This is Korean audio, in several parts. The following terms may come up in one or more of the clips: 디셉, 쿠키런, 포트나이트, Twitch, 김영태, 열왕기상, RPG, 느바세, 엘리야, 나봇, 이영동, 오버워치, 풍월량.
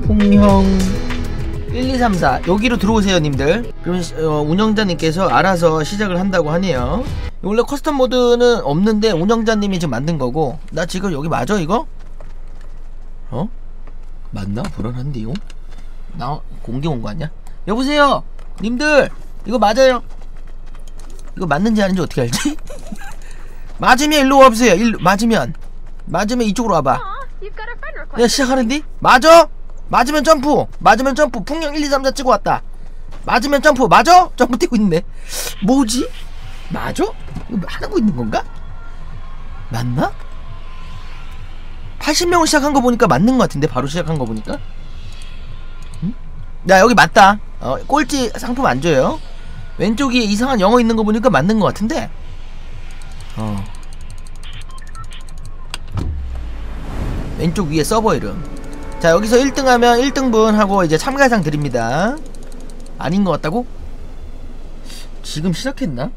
풍형 1, 2, 3, 4 여기로 들어오세요 님들. 그럼 운영자님께서 알아서 시작을 한다고 하네요. 원래 커스텀 모드는 없는데 운영자님이 지금 만든 거고. 나 지금 여기 맞아 이거? 어? 맞나? 불안한데요? 나 공개 온 거 아니야? 여보세요 님들, 이거 맞아요? 이거 맞는지 아닌지 어떻게 알지? 맞으면 일로 와보세요. 맞으면 이쪽으로 와봐. 내가 시작하는디? 맞아? 맞으면 점프! 맞으면 점프! 풍령 1, 2, 3, 4 찍어 왔다. 맞으면 점프! 맞아? 점프 뛰고 있네. 뭐지? 맞아? 이거 하는거 있는건가? 맞나? 80명을 시작한거 보니까 맞는거 같은데. 바로 시작한거 보니까 응? 야 여기 맞다. 꼴찌 상품 안줘요. 왼쪽에 이상한 영어 있는거 보니까 맞는거 같은데. 왼쪽 위에 서버 이름. 자 여기서 1등하면 1등분하고 이제 참가상 드립니다. 아닌 것 같다고? 지금 시작했나?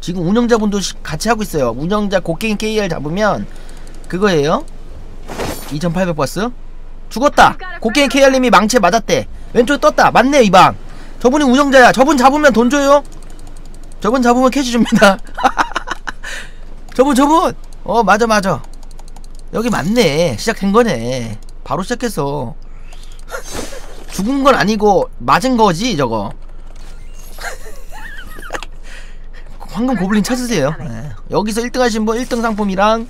지금 운영자분도 같이 하고 있어요. 운영자 곡괭이 KR 잡으면 그거예요. 2800 버스 죽었다. 곡괭이 KR님이 망치에 맞았대. 왼쪽에 떴다. 맞네 이 방. 저분이 운영자야. 저분 잡으면 돈 줘요. 저분 잡으면 캐시 줍니다. 저분 맞아 여기 맞네. 시작된거네. 바로 시작해서 죽은건 아니고 맞은거지 저거. 황금 고블린 찾으세요. 네. 여기서 1등 하신 분 1등 상품이랑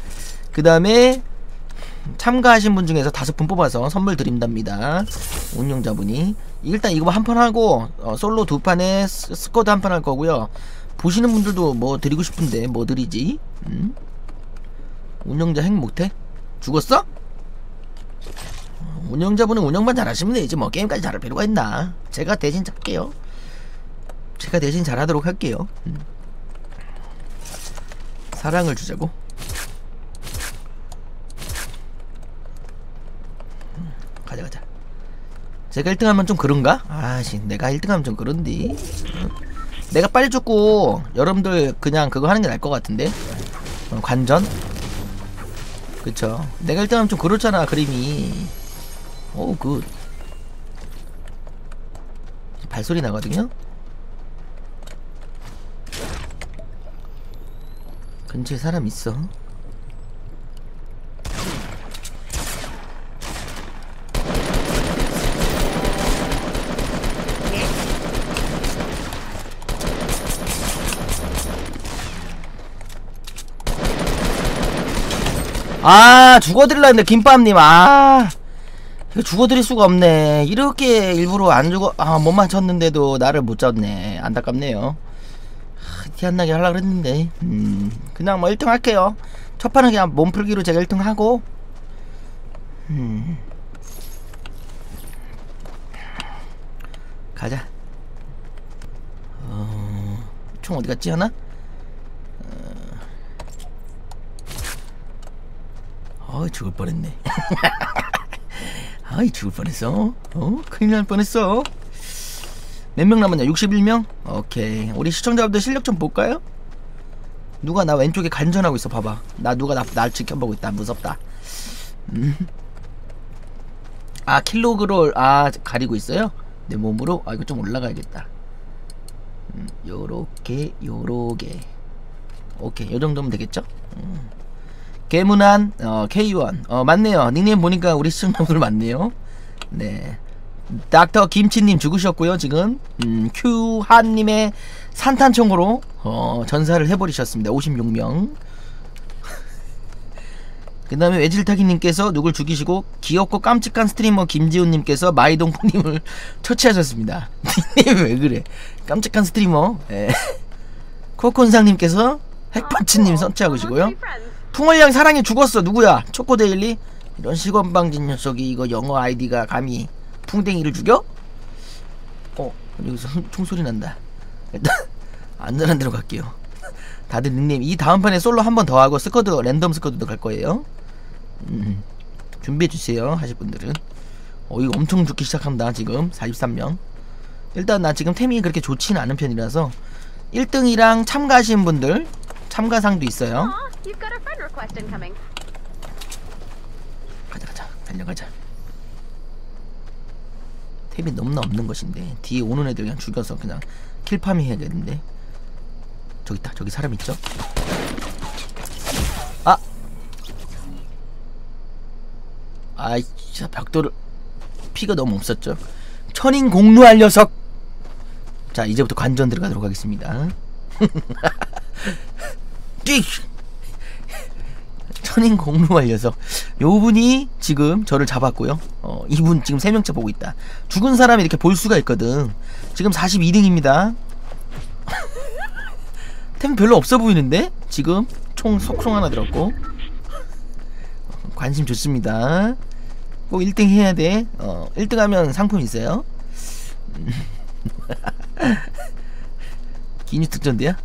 그 다음에 참가하신 분 중에서 5분 뽑아서 선물 드린답니다. 운영자분이 일단 이거 한 판 하고 솔로 2판에 스쿼드 한 판 할 거고요. 보시는 분들도 뭐 드리고 싶은데 뭐 드리지? 운영자 행 못해? 죽었어? 운영자분은 운영만 잘하시면 되지 뭐 게임까지 잘할 필요가 있나. 제가 대신 잡게요. 제가 대신 잘하도록 할게요. 사랑을 주자고? 가자 제가 1등하면 좀 그런가? 아씨 내가 1등하면 좀 그런디. 내가 빨리 죽고 여러분들 그냥 그거 하는게 나을 것 같은데. 관전? 그쵸 내가 1등하면 좀 그렇잖아 그림이. 오우 굿. 발소리 나거든요? 근처에 사람 있어. 아 죽어드릴라 했는데 김밥님. 아 이거 죽어드릴 수가 없네. 이렇게 일부러 안 죽어. 아 못 맞췄는데도 나를 못 잡네. 안타깝네요. 티 안나게 하려고 했는데. 그냥 뭐 1등 할게요. 첫판은 그냥 몸풀기로 제가 1등 하고. 가자. 총 어디갔지 하나? 죽을 뻔했네. 아이 죽을 뻔했어. 큰일 날 뻔했어. 몇 명 남았냐? 61명? 오케이. 우리 시청자분들 실력 좀 볼까요? 누가 나 왼쪽에 간전하고 있어. 봐봐. 날 지켜보고 있다. 무섭다. 아 킬로그를 가리고 있어요? 내 몸으로? 아 이거 좀 올라가야겠다. 요렇게 오케이 요정도면 되겠죠? 개문안 K1 맞네요. 닉네임 보니까 우리 시청자분들 맞네요. 네 닥터 김치님 죽으셨고요. 지금 큐한님의 산탄총으로 전사를 해버리셨습니다. 56명. 그 다음에 외질타기님께서 누굴 죽이시고 귀엽고 깜찍한 스트리머 김지훈님께서 마이동포님을 처치하셨습니다. 닉네임 왜 그래. 깜찍한 스트리머. 네. 코콘상님께서 핵펀치님 선취하시고요. 풍월량 사랑이 죽었어. 누구야? 초코데일리? 이런 시건방진 녀석이 이거 영어 아이디가 감히 풍뎅이를 죽여? 여기서 총소리 난다. 일단 안전한 데로 갈게요. 다들 닉네임. 이 다음판에 솔로 한 번 더 하고 스쿼드 랜덤 스쿼드도 갈 거예요. 준비해주세요 하실 분들은. 이거 엄청 죽기 시작한다 지금. 43명. 일단 나 지금 템이 그렇게 좋지는 않은 편이라서 1등이랑 참가하신 분들 참가상도 있어요. 가자 달려가자. 탭이 너무나 없는 것인데 뒤에 오는 애들 그냥 죽여서 그냥 킬파밍 해야겠는데. 저기 있다. 저기 사람 있죠? 아! 아이 진짜 벽돌을 피가 너무 없었죠. 천인 공루할 녀석! 자 이제부터 관전 들어가도록 하겠습니다. 뛰! 천인 공루할 녀석 요분이 지금 저를 잡았고요. 이분 지금 3명째 보고 있다. 죽은 사람이 이렇게 볼 수가 있거든. 지금 42등입니다 템 별로 없어 보이는데? 지금 총 속총 하나 들었고 관심 좋습니다. 꼭 1등 해야 돼. 1등 하면 상품 있어요. 기뉴 특전대야?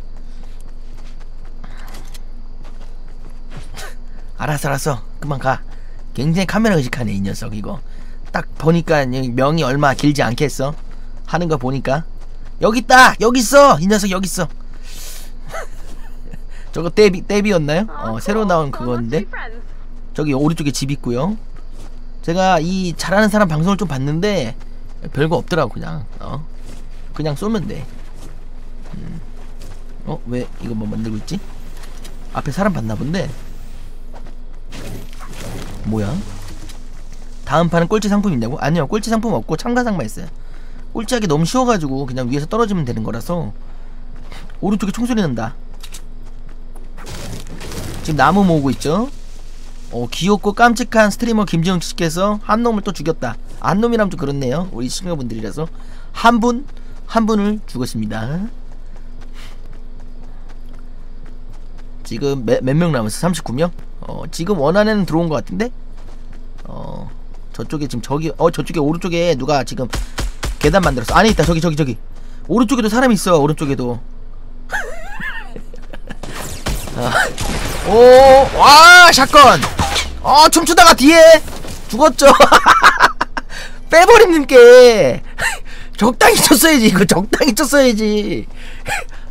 알았어 알았어 그만 가. 굉장히 카메라 의식하네 이 녀석. 이거 딱 보니까 명이 얼마 길지 않겠어? 하는 거 보니까 여기 있다! 여기 있어! 이 녀석 여기 있어. 저거 떼비였나요? 새로 나온 그건데 저기 오른쪽에 집 있고요. 제가 이 잘하는 사람 방송을 좀 봤는데 별거 없더라고. 그냥 그냥 쏘면 돼. 왜 이거 뭐 만들고 있지? 앞에 사람 봤나 본데. 뭐야? 다음 판은 꼴찌 상품 있냐고? 아니요 꼴찌 상품 없고 참가상만 있어요. 꼴찌하기 너무 쉬워가지고 그냥 위에서 떨어지면 되는 거라서. 오른쪽에 총소리 난다. 지금 나무 모으고 있죠? 귀엽고 깜찍한 스트리머 김지영 씨께서 한 놈을 또 죽였다. 한 놈이라면 좀 그렇네요. 우리 시청자분들이라서 한 분을 죽었습니다. 지금 몇 명 남았어? 39명? 지금 원안에는 들어온 것 같은데? 저쪽에 지금 저쪽에 오른쪽에 누가 지금 계단 만들었어. 안에 있다. 저기 오른쪽에도 사람이 있어. 오른쪽에도. 오, 와, 샷건! 춤추다가 뒤에! 죽었죠? 빼버림님께! 적당히 쳤어야지, 이거 적당히 쳤어야지!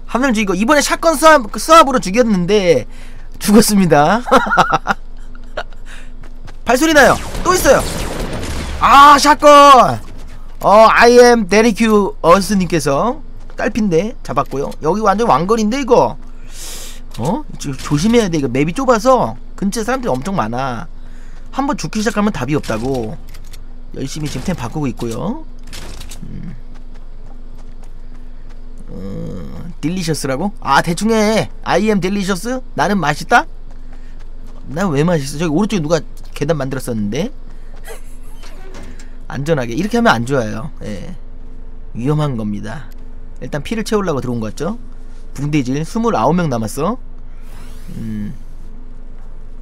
한 명 죽이고, 이번에 샷건 수압으로 죽였는데, 죽었습니다. 발소리 나요! 또 있어요! 아, 샷건! I am 데리큐 어스님께서, 딸핀데, 잡았고요. 여기 완전 왕거리인데, 이거? 조심해야 돼. 이거 맵이 좁아서 근처에 사람들이 엄청 많아. 한번 죽기 시작하면 답이 없다고. 열심히 지금 템 바꾸고 있고요. 딜리셔스라고? 아 대충해. I am delicious? 나는 맛있다? 난 왜 맛있어? 저기 오른쪽에 누가 계단 만들었었는데. 안전하게 이렇게 하면 안 좋아요. 예. 위험한 겁니다. 일단 피를 채우려고 들어온 것 같죠? 붕대질 29명 남았어.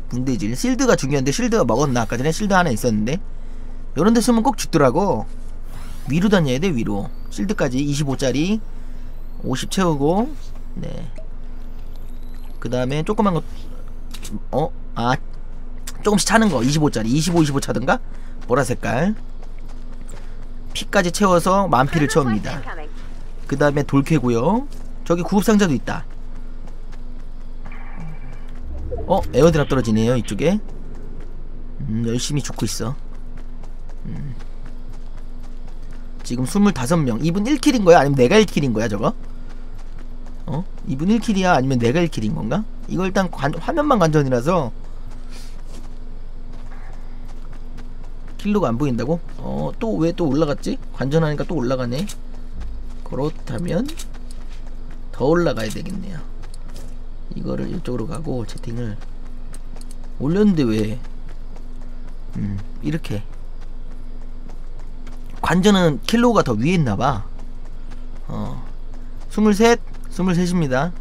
붕대질 실드가 중요한데 실드가 먹었나? 아까 전에 실드 하나 있었는데 요런 데 쓰면 꼭 죽더라고. 위로 다녀야 돼. 위로 실드까지 25짜리 50 채우고. 네. 그 다음에 조그만 거 조금씩 차는 거 25짜리 25 차든가? 보라 색깔 피까지 채워서 만피를 채웁니다. 그 다음에 돌캐고요. 저기 구급상자도 있다. 에어드랍 떨어지네요. 이쪽에 열심히 죽고 있어. 지금 25명. 이분 1킬인거야? 아니면 내가 1킬인거야 저거? 이분 1킬이야? 아니면 내가 1킬인건가? 이거 일단 화면만 관전이라서 킬로가 안보인다고? 또 왜 또 올라갔지? 관전하니까 또 올라가네. 그렇다면 더 올라가야 되겠네요. 이거를 이쪽으로 가고 채팅을 올렸는데 왜 이렇게 관전은 킬로가 더 위에 있나봐. 23입니다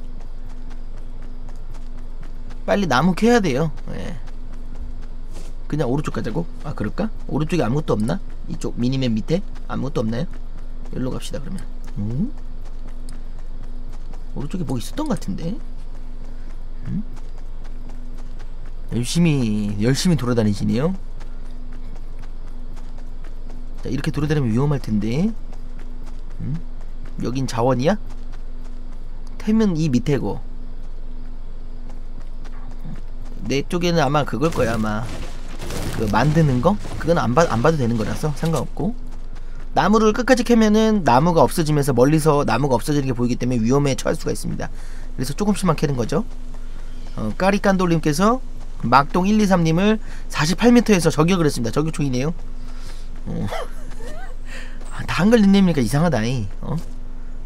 빨리 나무 캐야 돼요. 예. 그냥 오른쪽 가자고? 아 그럴까? 오른쪽에 아무것도 없나? 이쪽 미니맵 밑에? 아무것도 없나요? 여기로 갑시다 그러면. 오른쪽에 뭐 있었던 것 같은데? 열심히 돌아다니시네요. 자, 이렇게 돌아다니면 위험할 텐데. 여긴 자원이야? 템은 이 밑에고. 내 쪽에는 아마 그걸 거야, 아마. 그 만드는 거? 그건 안 봐도 되는 거라서 상관없고. 나무를 끝까지 캐면은 나무가 없어지면서 멀리서 나무가 없어지는 게 보이기 때문에 위험에 처할 수가 있습니다. 그래서 조금씩만 캐는 거죠. 까리깐돌님께서 막동 123님을 48m에서 저격을 했습니다. 저격총이네요. 다 한글 닉네임이니까 이상하다잉.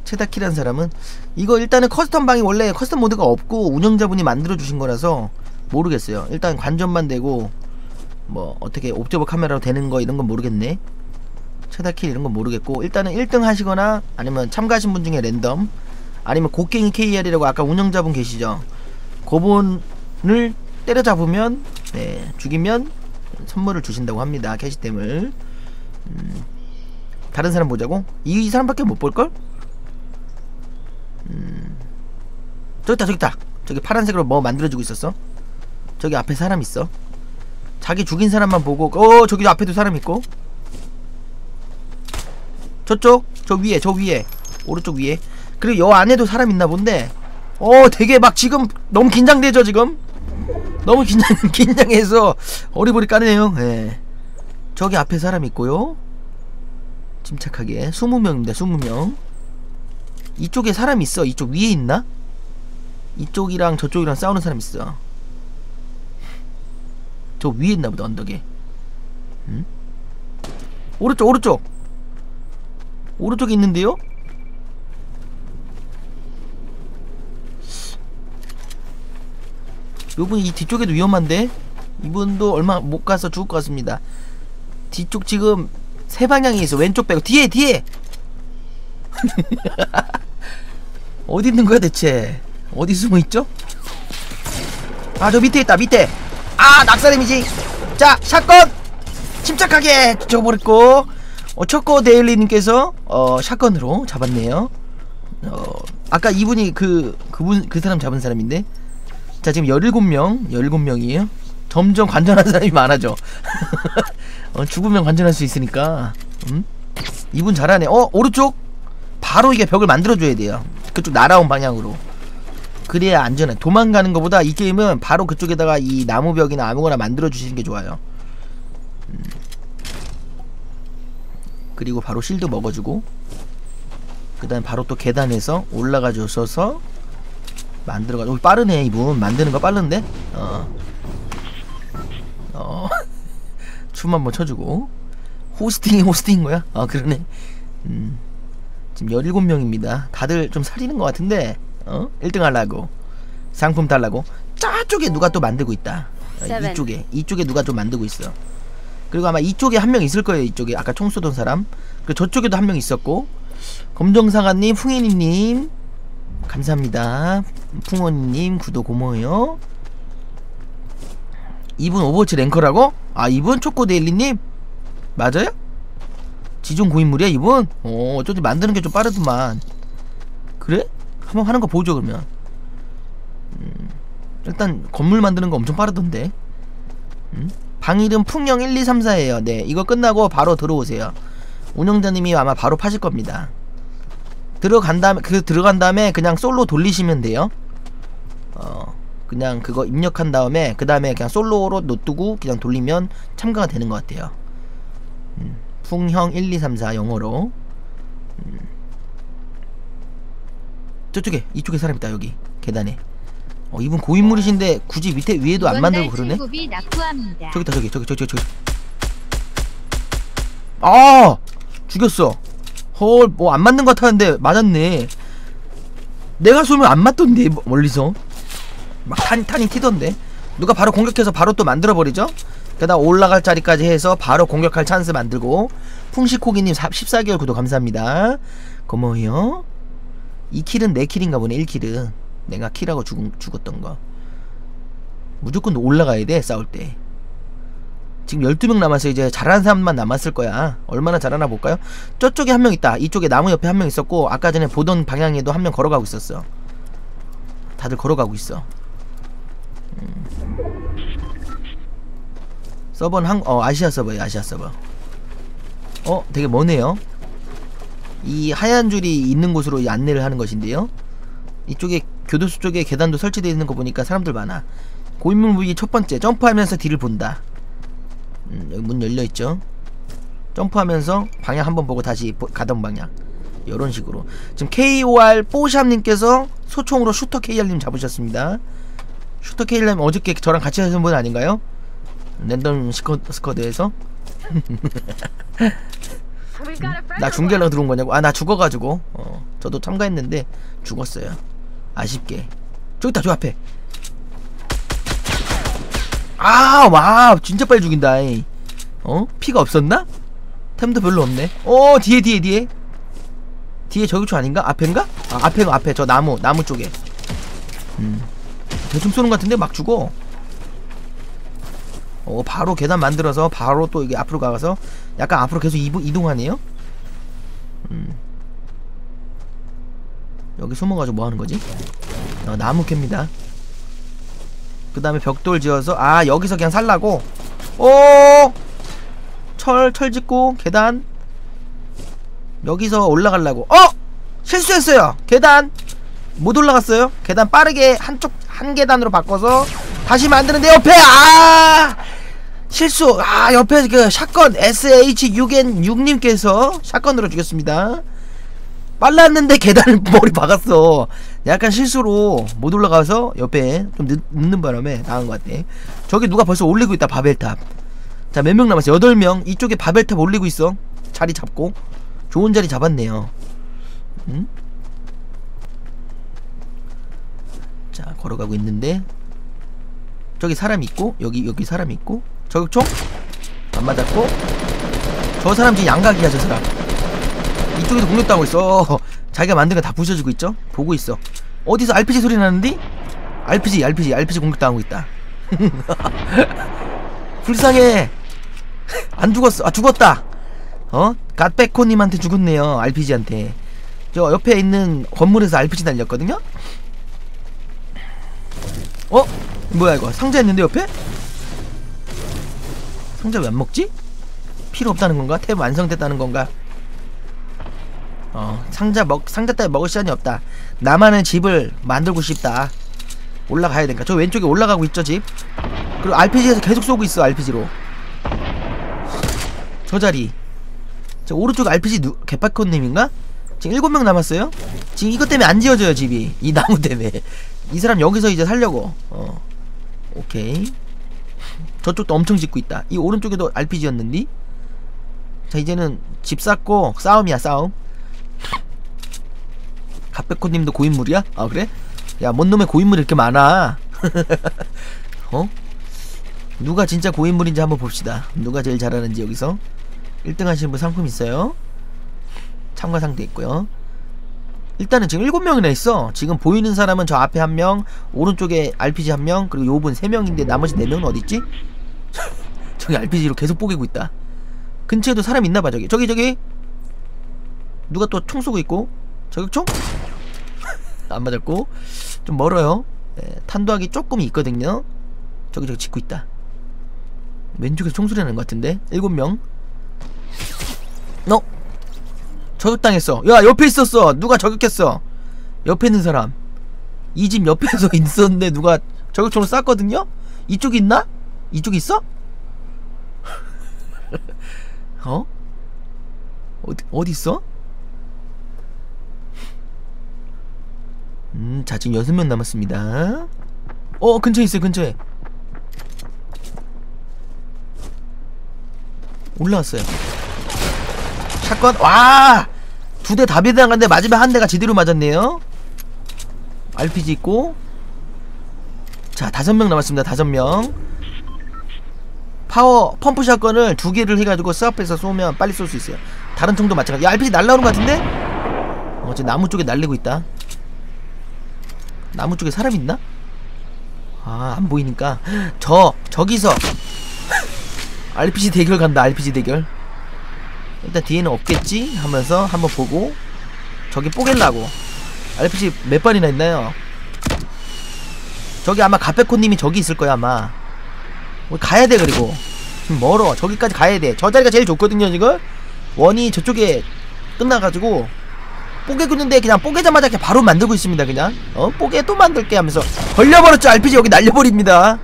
체다키란 사람은 이거 일단은 커스텀 방이 원래 커스텀 모드가 없고 운영자분이 만들어주신 거라서 모르겠어요. 일단 관전만 되고 뭐 어떻게 옵저버 카메라로 되는 거 이런 건 모르겠네. 체다키 이런 건 모르겠고, 일단은 1등 하시거나 아니면 참가하신 분 중에 랜덤 아니면 곡괭이 KR이라고 아까 운영자분 계시죠. 그분을 때려잡으면 네, 죽이면 선물을 주신다고 합니다. 캐시템을. 다른 사람 보자고? 이 사람밖에 못 볼걸? 저기있다 저기있다. 저기 파란색으로 뭐 만들어지고 있었어. 저기 앞에 사람 있어. 자기 죽인 사람만 보고. 어 저기 앞에도 사람 있고. 저쪽 저 위에 오른쪽 위에. 그리고 여 안에도 사람 있나본데. 어 되게 막 지금 너무 긴장되죠. 지금 너무 긴장해서 어리버리 까네요. 예. 저기 앞에 사람 있고요. 침착하게 20명입니다 20명. 이쪽에 사람 있어. 이쪽 위에 있나? 이쪽이랑 저쪽이랑 싸우는 사람 있어. 저 위에 있나보다. 언덕에. 응? 오른쪽에 있는데요? 요분이 이 뒤쪽에도 위험한데? 이분도 얼마 못가서 죽을 것 같습니다. 뒤쪽 지금 세 방향이 있어. 왼쪽 빼고 뒤에 어디 있는 거야 대체? 어디 숨어 있죠? 아 저 밑에 있다. 밑에. 아 낙사 데미지. 자 샷건 침착하게 죽여버렸고. 초코 데일리님께서 샷건으로 잡았네요. 아까 이분이 그 사람 잡은 사람인데. 자 지금 17명이에요 점점 관전하는 사람이 많아져. 죽으면 관전할 수 있으니까. 이분 잘하네. 오른쪽 바로 이게 벽을 만들어줘야 돼요. 그쪽 날아온 방향으로. 그래야 안전해. 도망가는 것보다 이 게임은 바로 그쪽에다가 이 나무벽이나 아무거나 만들어주시는 게 좋아요. 그리고 바로 실드 먹어주고 그 다음 바로 또 계단에서 올라가줘서 만들어가지고. 빠르네 이분. 만드는 거 빠른데? 춤 한번 쳐주고. 호스팅이 호스팅인 거야? 아 그러네. 지금 17명입니다 다들 좀 살리는 것 같은데. 1등 하려고 상품 달라고. 저쪽에 누가 또 만들고 있다. 이쪽에 누가 좀 만들고 있어. 그리고 아마 이쪽에 한 명 있을 거예요. 이쪽에 아까 총 쏘던 사람. 그리고 저쪽에도 한 명 있었고. 검정사과님, 풍인이님 감사합니다. 풍원님 구독 고마워요. 이분 오버워치 랭커라고? 아 이분 초코데일리님 맞아요? 지존 고인물이야 이분? 어쩐지 만드는 게 좀 빠르더만. 그래? 한번 하는 거 보죠 그러면. 일단 건물 만드는 거 엄청 빠르던데. 방 이름 풍령 1234예요 네 이거 끝나고 바로 들어오세요. 운영자님이 아마 바로 파실 겁니다. 들어간 다음에 그냥 솔로 돌리시면 돼요. 그냥 그거 입력한 다음에 그 다음에 그냥 솔로로 놔두고 그냥 돌리면 참가가 되는 것 같아요. 풍형 1234 영어로. 저쪽에 이쪽에 사람 있다. 여기 계단에. 이분 고인물이신데 굳이 밑에 위에도 안 만들고 그러네. 저기다 저기. 아 죽였어. 헐 뭐 안 맞는 것 같았는데 맞았네. 내가 쏘면 안 맞던데 멀리서. 막 탄이 튀던데. 누가 바로 공격해서 바로 또 만들어버리죠. 그다음 올라갈 자리까지 해서 바로 공격할 찬스 만들고. 풍시코기님 14개월 구독 감사합니다. 고마워요. 이 킬은 내 킬인가 보네. 1킬은 내가 킬하고 죽었던 거. 무조건 올라가야 돼 싸울 때. 지금 12명 남았어. 이제 잘하는 사람만 남았을 거야. 얼마나 잘하나 볼까요? 저쪽에 한 명 있다. 이쪽에 나무 옆에 한 명 있었고 아까 전에 보던 방향에도 한 명 걸어가고 있었어. 다들 걸어가고 있어. 서버는 아시아 서버예요. 아시아 서버. 되게 머네요. 이 하얀 줄이 있는 곳으로 이 안내를 하는 것인데요. 이쪽에 교도소 쪽에 계단도 설치되어 있는 거 보니까 사람들 많아. 고인물 무기 첫 번째 점프하면서 뒤를 본다. 여기 문 열려 있죠. 점프하면서 방향 한번 보고 다시 가던 방향 요런 식으로. 지금 KOR 뽀샵님께서 소총으로 슈터 KR님 잡으셨습니다. 슈터 KR님 어저께 저랑 같이 하신 분 아닌가요? 랜덤 스쿼드에서. 나 중계하려고 들어온 거냐고. 아, 나 죽어가지고 저도 참가했는데 죽었어요 아쉽게. 저기 있다, 저 앞에. 아, 와, 진짜 빨리 죽인다. 피가 없었나? 템도 별로 없네. 오, 뒤에 저기초 아닌가? 앞엔가? 아, 앞에 저 나무 쪽에. 대충 쏘는 것 같은데 막 죽어. 바로 계단 만들어서 바로 또 이게 앞으로 가서 약간 앞으로 계속 이동하네요. 여기 숨어가지고 뭐 하는 거지? 나무 캡니다. 그 다음에 벽돌 지어서, 아, 여기서 그냥 살라고. 오! 철 짓고 계단 여기서 올라가려고. 실수했어요. 계단 못 올라갔어요. 계단 빠르게 한 계단으로 바꿔서 다시 만드는데 옆에, 아, 실수. 아, 옆에 그 샷건 SH6N6님께서 샷건으로 죽였습니다. 빨랐는데 계단을 머리 박았어. 약간 실수로 못 올라가서 옆에 좀 늦는 바람에 나간 것 같네. 저기 누가 벌써 올리고 있다, 바벨탑. 자, 몇 명 남았어? 8명. 이쪽에 바벨탑 올리고 있어. 자리 잡고. 좋은 자리 잡았네요. 자, 걸어가고 있는데 저기 사람 있고, 여기 사람 있고, 저격총 안 맞았고, 저 사람 지금 양각이야. 저 사람 이쪽에서 공격당하고 있어. 자기가 만든 거 다 부셔주고 있죠? 보고 있어. 어디서 RPG 소리 나는데? RPG 공격당하고 있다. 불쌍해. 안 죽었어. 아, 죽었다. 갓백코님한테 죽었네요. RPG한테. 저 옆에 있는 건물에서 RPG 날렸거든요? 뭐야 이거. 상자 있는데 옆에? 상자 왜 안 먹지? 필요 없다는 건가? 탭 완성됐다는 건가? 상자 따위 먹을 시간이 없다. 나만의 집을 만들고 싶다. 올라가야 되니까. 저 왼쪽에 올라가고 있죠, 집. 그리고 RPG에서 계속 쏘고 있어, RPG로. 저 자리. 저 오른쪽 RPG 개파콘님인가? 지금 7명 남았어요? 지금 이것 때문에 안 지어져요, 집이. 이 나무 때문에. 이 사람 여기서 이제 살려고. 오케이. 저쪽도 엄청 짓고 있다. 이 오른쪽에도 RPG였는데? 자, 이제는 집 쌓고 싸움이야, 싸움. 갓백코님도 고인물이야? 아, 그래? 야, 뭔 놈의 고인물이 이렇게 많아. 누가 진짜 고인물인지 한번 봅시다. 누가 제일 잘하는지. 여기서 1등 하시는 분 상품 있어요. 참가상도 있고요. 일단은 지금 7명이나 있어. 지금 보이는 사람은 저 앞에 1명, 오른쪽에 RPG 1명, 그리고 요분 3명인데 나머지 4명은 어딨지? 저기 RPG로 계속 뽀개고 있다. 근처에도 사람 있나봐. 저기 누가 또 총 쏘고 있고. 저격총? 안 맞았고. 좀 멀어요. 네, 탄도하기 조금 있거든요. 저기 짓고 있다. 왼쪽에서 총소리 나는 것 같은데. 7명. 저격당했어. 야, 옆에 있었어. 누가 저격했어. 옆에 있는 사람. 이 집 옆에서 있었는데 누가 저격총을 쐈거든요? 이쪽에 있나? 이쪽에 있어? 어디 있어? 자, 지금 6명 남았습니다. 근처에 있어요, 근처에. 올라왔어요. 샷건, 와! 2대 다 비대한건데 마지막 한 대가 제대로 맞았네요. RPG 있고. 자, 5명 남았습니다. 5명. 파워 펌프 샷건을 2개를 해가지고 스왑에서 쏘면 빨리 쏠 수 있어요. 다른 총도 마찬가지. 야, RPG 날라오는 것 같은데? 지금 나무 쪽에 날리고 있다. 나무 쪽에 사람 있나? 아, 안 보이니까. 저기서 RPG 대결 간다. RPG 대결. 일단 뒤에는 없겠지 하면서 한번 보고. 저기 뽀갤라고. RPG 몇 발이나 있나요? 저기 아마 가페코님이 저기 있을 거야 아마. 우리 가야 돼. 그리고 지금 멀어. 저기까지 가야 돼. 저 자리가 제일 좋거든요 지금. 원이 저쪽에 끝나가지고 뽀개고 있는데 그냥 뽀개자마자 그냥 바로 만들고 있습니다 그냥. 뽀개 또 만들게 하면서 걸려버렸죠. RPG 여기 날려버립니다.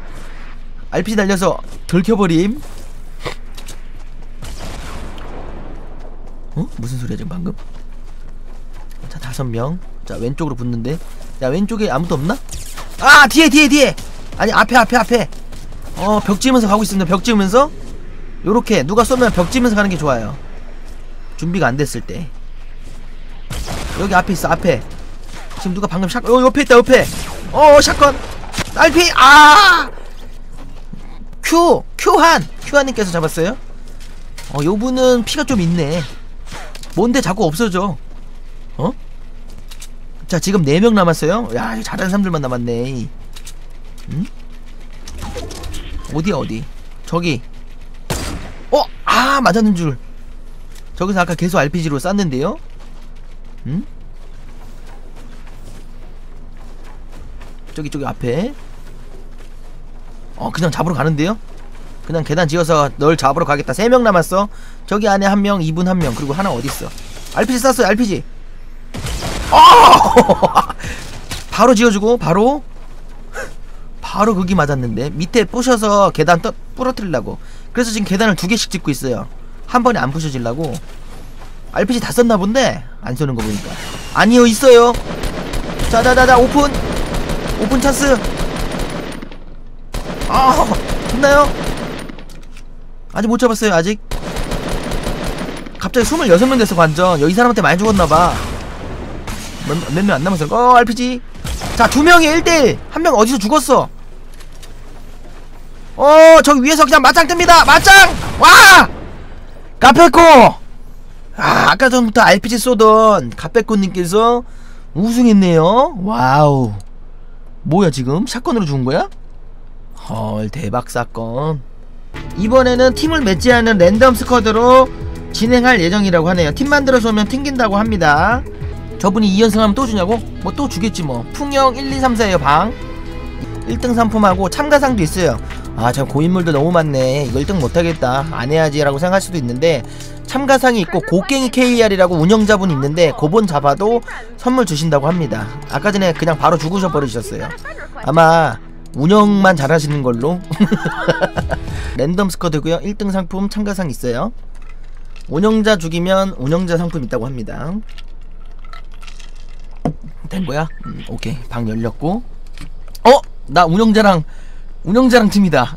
RPG 날려서 들켜버림. 어? 무슨 소리야 지금 방금? 자 5명. 자 왼쪽으로 붙는데. 야 왼쪽에 아무도 없나? 아 뒤에 뒤에 뒤에. 아니 앞에 앞에 앞에. 어 벽 지으면서 가고 있습니다. 벽 지으면서 요렇게 누가 쏘면 벽 지으면서 가는 게 좋아요. 준비가 안 됐을 때. 여기 앞에 있어 앞에. 지금 누가 방금 샷. 어 옆에 있다 옆에. 어 샷건. 딸피. 아. 큐 큐한 큐한님께서 잡았어요. 어 요분은 피가 좀 있네. 뭔데 자꾸 없어져. 어? 자 지금 4명 남았어요. 야 이거 잘하는 사람들만 남았네. 응? 어디야 어디? 저기. 어? 아 맞았는 줄. 저기서 아까 계속 RPG로 쐈는데요. 응? 저기 저기 앞에. 어 그냥 잡으러 가는데요. 그냥 계단 지어서 널 잡으러 가겠다. 3명 남았어. 저기 안에 1명 2분 1명 그리고 하나 어딨어. RPG 쐈어요 RPG. 어! 바로 지어주고 바로 바로 거기 맞았는데 밑에 부셔서 계단 부러뜨리려고. 그래서 지금 계단을 2개씩 짓고 있어요. 한 번에 안 부셔지려고. RPG 다 썼나 본데. 안 쏘는 거 보니까 아니요 있어요. 자자자자 오픈 오픈 찬스. 아 됐나요? 아직 못 잡았어요 아직. 갑자기 26명 됐어 관전. 여기 사람한테 많이 죽었나봐. 몇 명 안 남았어요. 어 RPG. 자 2명이 1대1. 1명 어디서 죽었어. 어 저기 위에서 그냥 맞짱 뜹니다. 맞짱. 와 가페코. 아 아까 전부터 RPG 쏘던 가페코님께서 우승했네요. 와우. 뭐야 지금 샷건으로 죽은 거야? 헐 대박 사건. 이번에는 팀을 맺지 않은 랜덤 스쿼드로 진행할 예정이라고 하네요. 팀 만들어서 오면 튕긴다고 합니다. 저분이 2연승하면 또 주냐고? 뭐 또 주겠지 뭐. 풍영 1234에요 방. 1등 상품하고 참가상도 있어요. 아 저 고인물도 너무 많네. 이거 1등 못하겠다 안 해야지 라고 생각할 수도 있는데 참가상이 있고 곡괭이 KR이라고 운영자분이 있는데 고본 잡아도 선물 주신다고 합니다. 아까 전에 그냥 바로 죽으셔버리셨어요. 아마 운영만 잘하시는 걸로. 랜덤 스쿼드고요. 1등 상품 참가상 있어요. 운영자 죽이면 운영자 상품 있다고 합니다. 된거야? 오케이 방 열렸고. 어? 나 운영자랑 팀이다.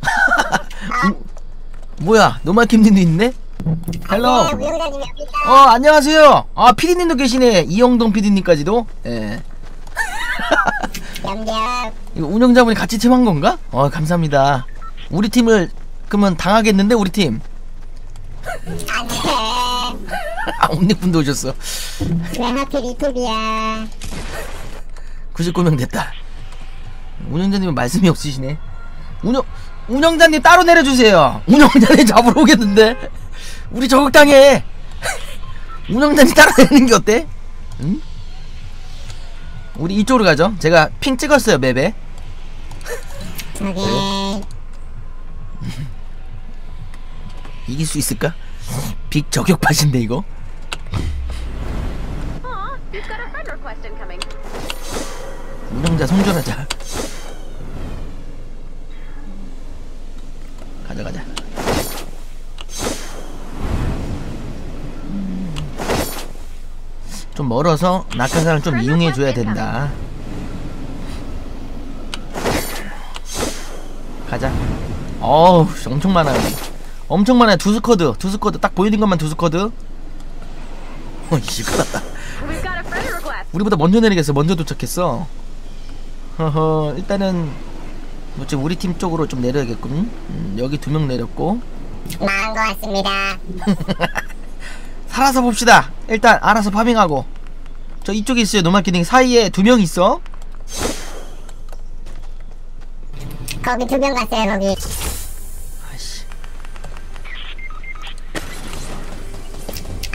뭐야 노말킴님도 있네? 헬로. 어 안녕하세요. 아 피디님도 계시네. 이영동 피디님까지도. 예. 이거 운영자분이 같이 팀한건가? 어 감사합니다. 우리 팀을 그러면 당하겠는데 우리 팀? 아 옴닉분도 오셨어. 왜 하필 이톱이야. 99명 됐다. 운영자님 말씀이 없으시네. 운영자님 따로 내려주세요. 운영자님 잡으러 오겠는데. 우리 저격당해. 운영자님 따로 내리는 게 어때? 응? 우리 이쪽으로 가죠. 제가 핑 찍었어요 맵에. 오케이. 이길 수 있을까? 빅 저격팟인데 이거. 운영자 성전하자. 가자 가자. 좀 멀어서 낙하산을 좀 이용해줘야 된다. 가자. 어우 엄청 많아요. 엄청 많아요. 두 스쿼드 딱 보이는 것만 두 스쿼드. 어 이거다. 우리보다 먼저 내리겠어. 먼저 도착했어. 허허 일단은 뭐지 우리 팀 쪽으로 좀 내려야겠군. 여기 2명 내렸고 망한 것 같습니다. 살아서 봅시다. 일단 알아서 파밍하고. 저 이쪽에 있어요 노말키딩. 사이에 2명 있어. 거기 2명 갔어요 거기. 아이씨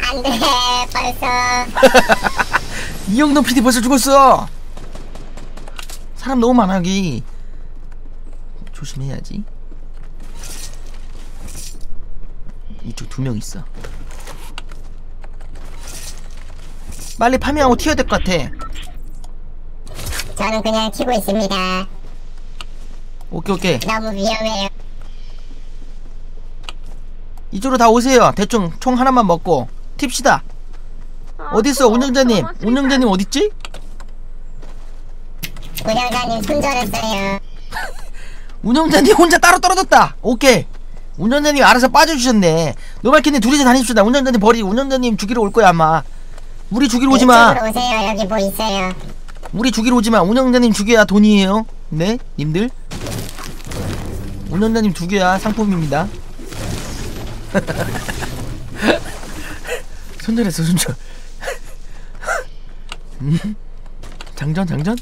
안돼 벌써. 이영동 PD 벌써 죽었어. 사람 너무 많아 여기. 조심해야지. 이쪽 2명 있어. 빨리 파밍하고 튀어야 될 것 같아. 저는 그냥 튀고 있습니다. 오케이 오케이. 너무 위험해요. 이쪽으로 다 오세요. 대충 총 하나만 먹고 팁시다. 어딨어 운영자님? 운영자님 어딨지? 운영자님 손절했어요. 운영자님 혼자 따로 떨어졌다. 오케이. 운영자님 알아서 빠져주셨네. 노말키님 둘이서 다닙시다. 운영자님 버리고. 운영자님 죽이러 올 거야 아마. 우리 죽이러 오지마. 이쪽으로 오세요. 여기 뭐 있어요. 우리 죽이러 오지마. 운영자님 죽여야 돈이에요. 네 님들 운영자님 죽여야 상품입니다. 손절했어 손절. 장전 장전?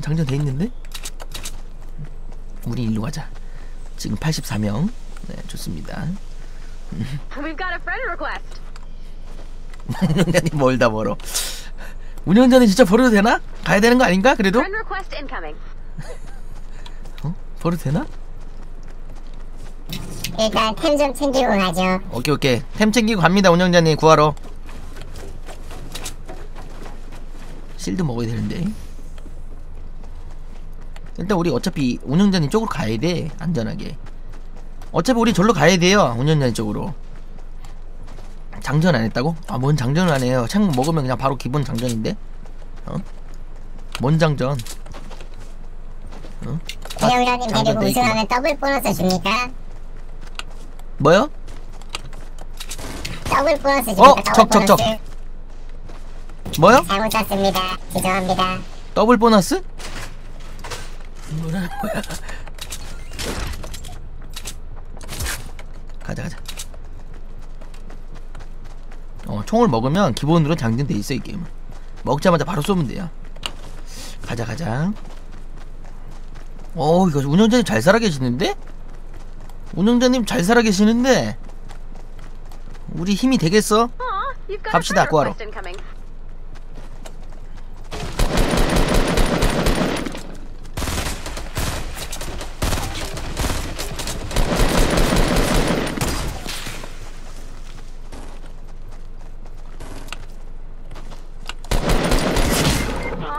장전 돼있는데? 우리 일로 가자. 지금 84명. 네 좋습니다. We've got a friend request. 운영자님 멀다 멀어. 운영자님 진짜 버려도 되나? 가야 되는 거 아닌가? 그래도? Friend request incoming. 어? 버려도 되나? 일단 템 좀 챙기고 가죠. 오케이 오케이 템 챙기고 갑니다. 운영자님 구하러. 실드 먹어야 되는데. 일단 우리 어차피 운영자님 쪽으로 가야 돼. 안전하게. 어차피 우리 절로 가야 돼요. 운영자님 쪽으로. 장전 안 했다고? 아, 뭔 장전을 안 해요. 창문 먹으면 그냥 바로 기본 장전인데. 어? 뭔 장전? 어? 대우라님 데리고 우승하면 더블 보너스 줍니까? 뭐요? 더블 보너스 줍니까? 어? 적적적. 뭐요? 잘못 샀습니다. 죄송합니다. 더블 보너스? 뭐라는 거야? 가자 가자. 총을 먹으면 기본으로 장전돼 있어. 이 게임은 먹자마자 바로 쏘면 돼요. 가자 가자. 이거 운영자님 잘 살아계시는데? 운영자님 잘 살아계시는데 우리 힘이 되겠어? 갑시다 구하러.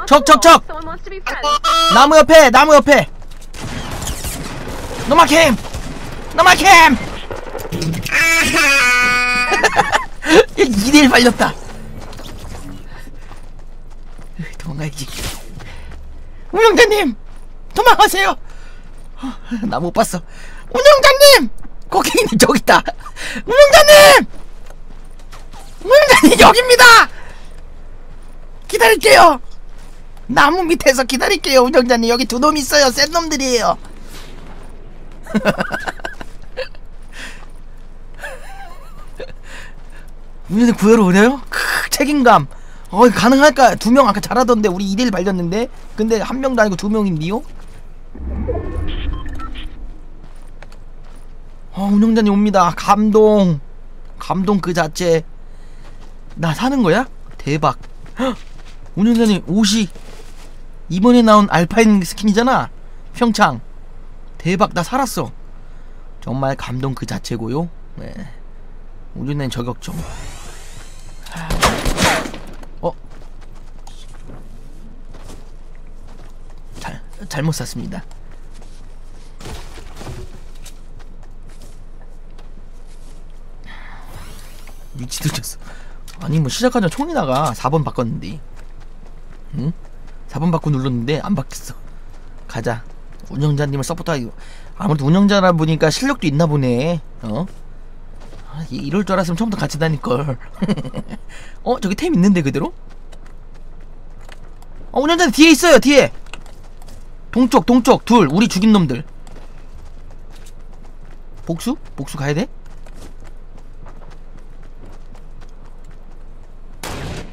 척척척! 나무 옆에! 나무 옆에! 노마캠! 노마캠! 2대1 발렸다. 도망가야지. 운영자님! 도망가세요! 나 못 봤어. 운영자님! 고객님 저기 있다. 운영자님! 운영자님 여기입니다! 기다릴게요! 나무 밑에서 기다릴게요. 운영자님 여기 두 놈 있어요. 센 놈들이에요. 운영자님 구해로 오네요? 크 책임감. 가능할까? 두 명 아까 잘하던데. 우리 2대1 발렸는데. 근데 한 명도 아니고 두 명인데요? 운영자님 옵니다. 감동. 감동 그 자체. 나 사는 거야? 대박. 헉. 운영자님 옷이 이번에 나온 알파인 스킨이잖아. 평창 대박. 나 살았어. 정말 감동 그 자체고요. 네. 운전된 저격 좀. 잘못 샀습니다. 위치 들켰어. 아니 뭐 시작하자 총이 나가. 4번 바꿨는데. 응? 4번 바꾸 눌렀는데 안 바뀌었어. 가자. 운영자님을 서포트하기. 아무래도 운영자라 보니까 실력도 있나 보네. 이럴 줄 알았으면 처음부터 같이 다닐걸. 저기 템 있는데 그대로? 운영자님 뒤에 있어요. 뒤에 동쪽 동쪽 둘. 우리 죽인 놈들. 복수? 복수 가야돼?